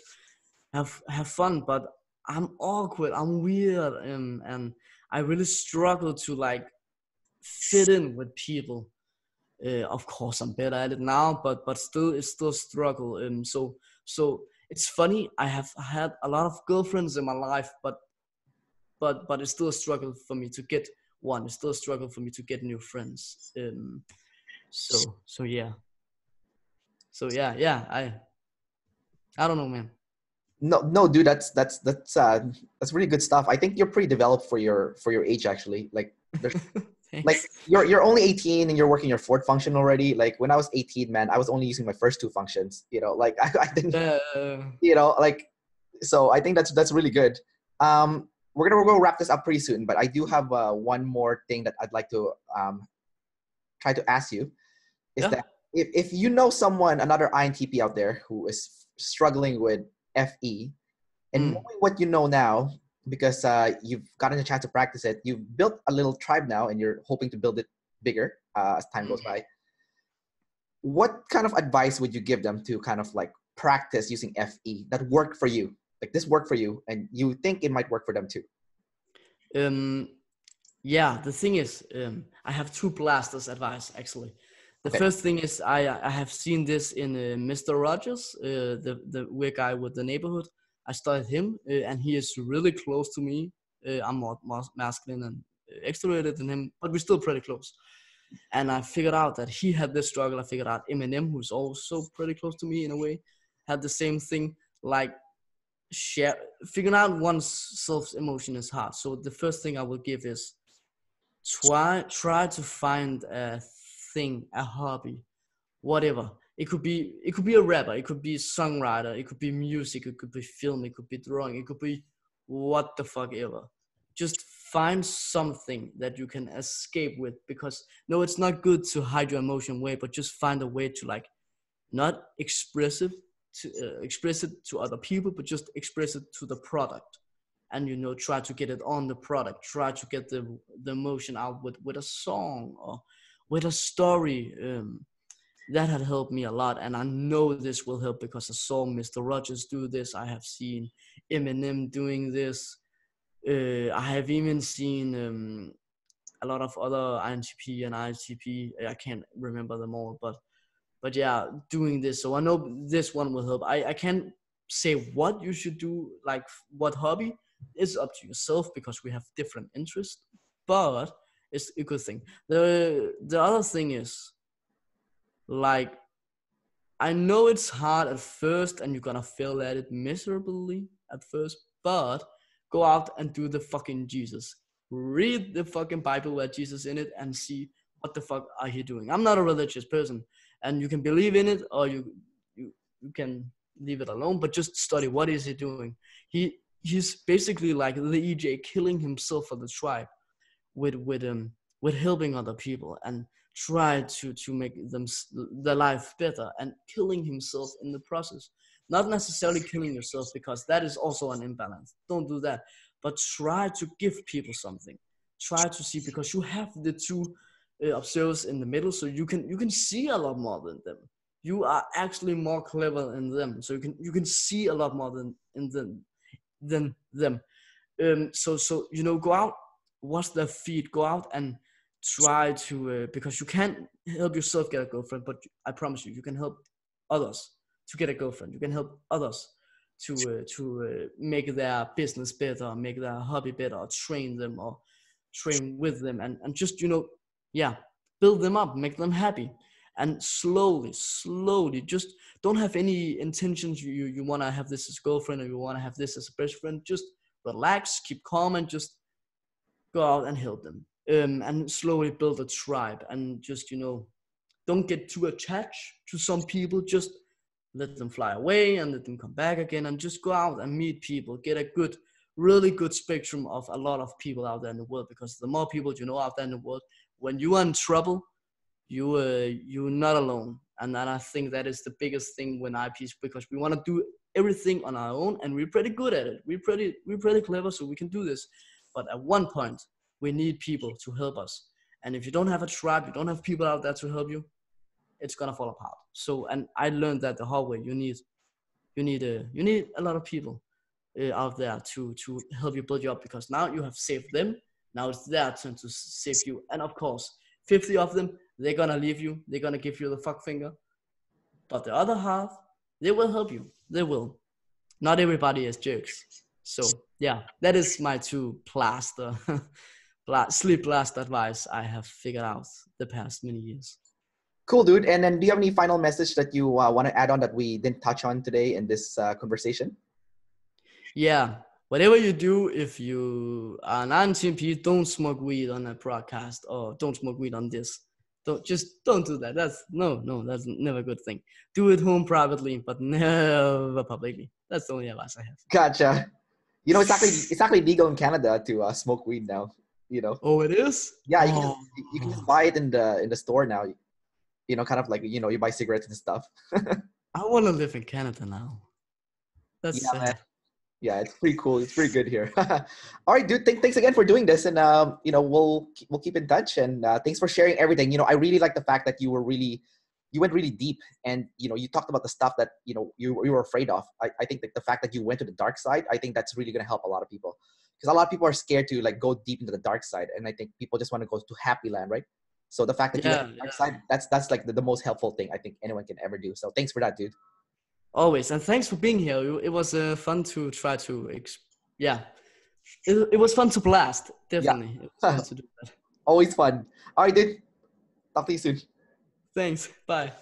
have have fun. But I'm awkward. I'm weird, and and I really struggle to, like, fit in with people. Uh, of course, I'm better at it now, but but still, it's still a struggle. Um, so so. It's funny, I have had a lot of girlfriends in my life, but but but it's still a struggle for me to get one. It's still a struggle for me to get new friends. Um, so so yeah. So yeah, yeah. I I don't know, man. No, no, dude, that's that's that's uh, that's really good stuff. I think you're pretty developed for your for your age, actually. Like, there's like you're you're only eighteen and you're working your fourth function already. Like, when I was eighteen, man, I was only using my first two functions. You know, like I, I didn't. Uh, you know, like, so I think that's that's really good. Um, we're gonna we'll go wrap this up pretty soon, but I do have uh, one more thing that I'd like to um, try to ask you. Is yeah. that if if you know someone, another I N T P out there who is struggling with F E, and mm. knowing what you know now, because uh, you've gotten a chance to practice it. You've built a little tribe now, and you're hoping to build it bigger uh, as time goes by. What kind of advice would you give them to kind of, like, practice using F E that worked for you? Like, this worked for you, and you think it might work for them too. Um, yeah, the thing is, um, I have two blasters advice, actually. The okay. first thing is, I, I have seen this in uh, Mister Rogers, uh, the, the weird guy with the neighborhood. I studied him, uh, and he is really close to me. Uh, I'm more, more masculine and extroverted than him, but we're still pretty close. And I figured out that he had this struggle. I figured out Eminem, who's also pretty close to me in a way, had the same thing. Like, share, figuring out one's self emotion is hard. So the first thing I will give is try try to find a thing, a hobby, whatever. It could be it could be a rapper, it could be a songwriter, it could be music, it could be film, it could be drawing, it could be what the fuck ever. Just find something that you can escape with, because no, it's not good to hide your emotion away, but just find a way to, like, not expressive to uh, express it to other people, but just express it to the product. And, you know, try to get it on the product, try to get the, the emotion out with, with a song or with a story. Um, that had helped me a lot. And I know this will help because I saw Mister Rogers do this. I have seen Eminem doing this. Uh, I have even seen um, a lot of other I N T P and I S T P. I can't remember them all, but but yeah, doing this. So I know this one will help. I, I can't say what you should do, like what hobby. It's up to yourself because we have different interests, but it's a good thing. The, the other thing is, like, I know it's hard at first and you're going to fail at it miserably at first, but go out and do the fucking Jesus. Read the fucking Bible with Jesus in it and see what the fuck are you doing. I'm not a religious person, and you can believe in it or you you, you can leave it alone, but just study what is he doing. He he's basically like the E J killing himself for the tribe with with um with helping other people and try to to make them their life better and killing himself in the process. Not necessarily killing yourself, because that is also an imbalance. Don't do that. But try to give people something. Try to see, because you have the two uh, observers in the middle, so you can you can see a lot more than them. You are actually more clever than them, so you can you can see a lot more than in them than them. Um, so so you know, go out, watch their feed, go out and try to uh, because you can't help yourself get a girlfriend, but I promise you, you can help others to get a girlfriend. You can help others to uh, to uh, make their business better, make their hobby better, or train them or train with them, and, and just, you know, yeah, build them up, make them happy. And slowly, slowly, just don't have any intentions. You, you, you want to have this as a girlfriend or you want to have this as a best friend. Just relax, keep calm, and just go out and help them. Um, and slowly build a tribe. And just, you know, don't get too attached to some people. Just let them fly away and let them come back again, and just go out and meet people. Get a good, really good spectrum of a lot of people out there in the world, because the more people you know out there in the world, when you are in trouble, you, uh, you're not alone. And then I think that is the biggest thing when I Ps, because we want to do everything on our own and we're pretty good at it. We're pretty, we're pretty clever, so we can do this. But at one point, we need people to help us. And if you don't have a tribe, you don't have people out there to help you, it's gonna fall apart. So, and I learned that the hard way. You need, you need a, you need a lot of people uh, out there to to help you build you up, because now you have saved them. Now it's their turn to save you. And of course, fifty of them, they're gonna leave you. They're gonna give you the fuck finger. But the other half, they will help you. They will. Not everybody is jerks. So yeah, that is my two plaster, sleep blast advice I have figured out the past many years. Cool, dude. And then do you have any final message that you uh, want to add on that we didn't touch on today in this uh, conversation? Yeah. Whatever you do, if you are an I N T P, don't smoke weed on a broadcast, or don't smoke weed on this. Don't, just don't do that. That's no, no, that's never a good thing. Do it home privately, but never publicly. That's the only advice I have. Gotcha. You know, it's actually, it's actually legal in Canada to uh, smoke weed now, you know? Oh, it is? Yeah. You can, oh. just, you can just buy it in the, in the store now. You know, kind of like, you know, you buy cigarettes and stuff. I want to live in Canada now. That's yeah, sad. Man. Yeah, it's pretty cool. It's pretty good here. All right, dude. Th- thanks again for doing this, and um, you know, we'll we'll keep in touch. And uh, thanks for sharing everything. You know, I really like the fact that you were really, you went really deep, and you know, you talked about the stuff that you know you you were afraid of. I, I think that the fact that you went to the dark side, I think that's really going to help a lot of people, because a lot of people are scared to like go deep into the dark side, and I think people just want to go to happy land, right? So the fact that yeah, you yeah. side, that's that's like the, the most helpful thing I think anyone can ever do. So thanks for that, dude. Always. And thanks for being here. It was uh, fun to try to, exp- yeah. It, it was fun to blast. Definitely. Yeah. It was fun to do that. Always fun. All right, dude. Talk to you soon. Thanks. Bye.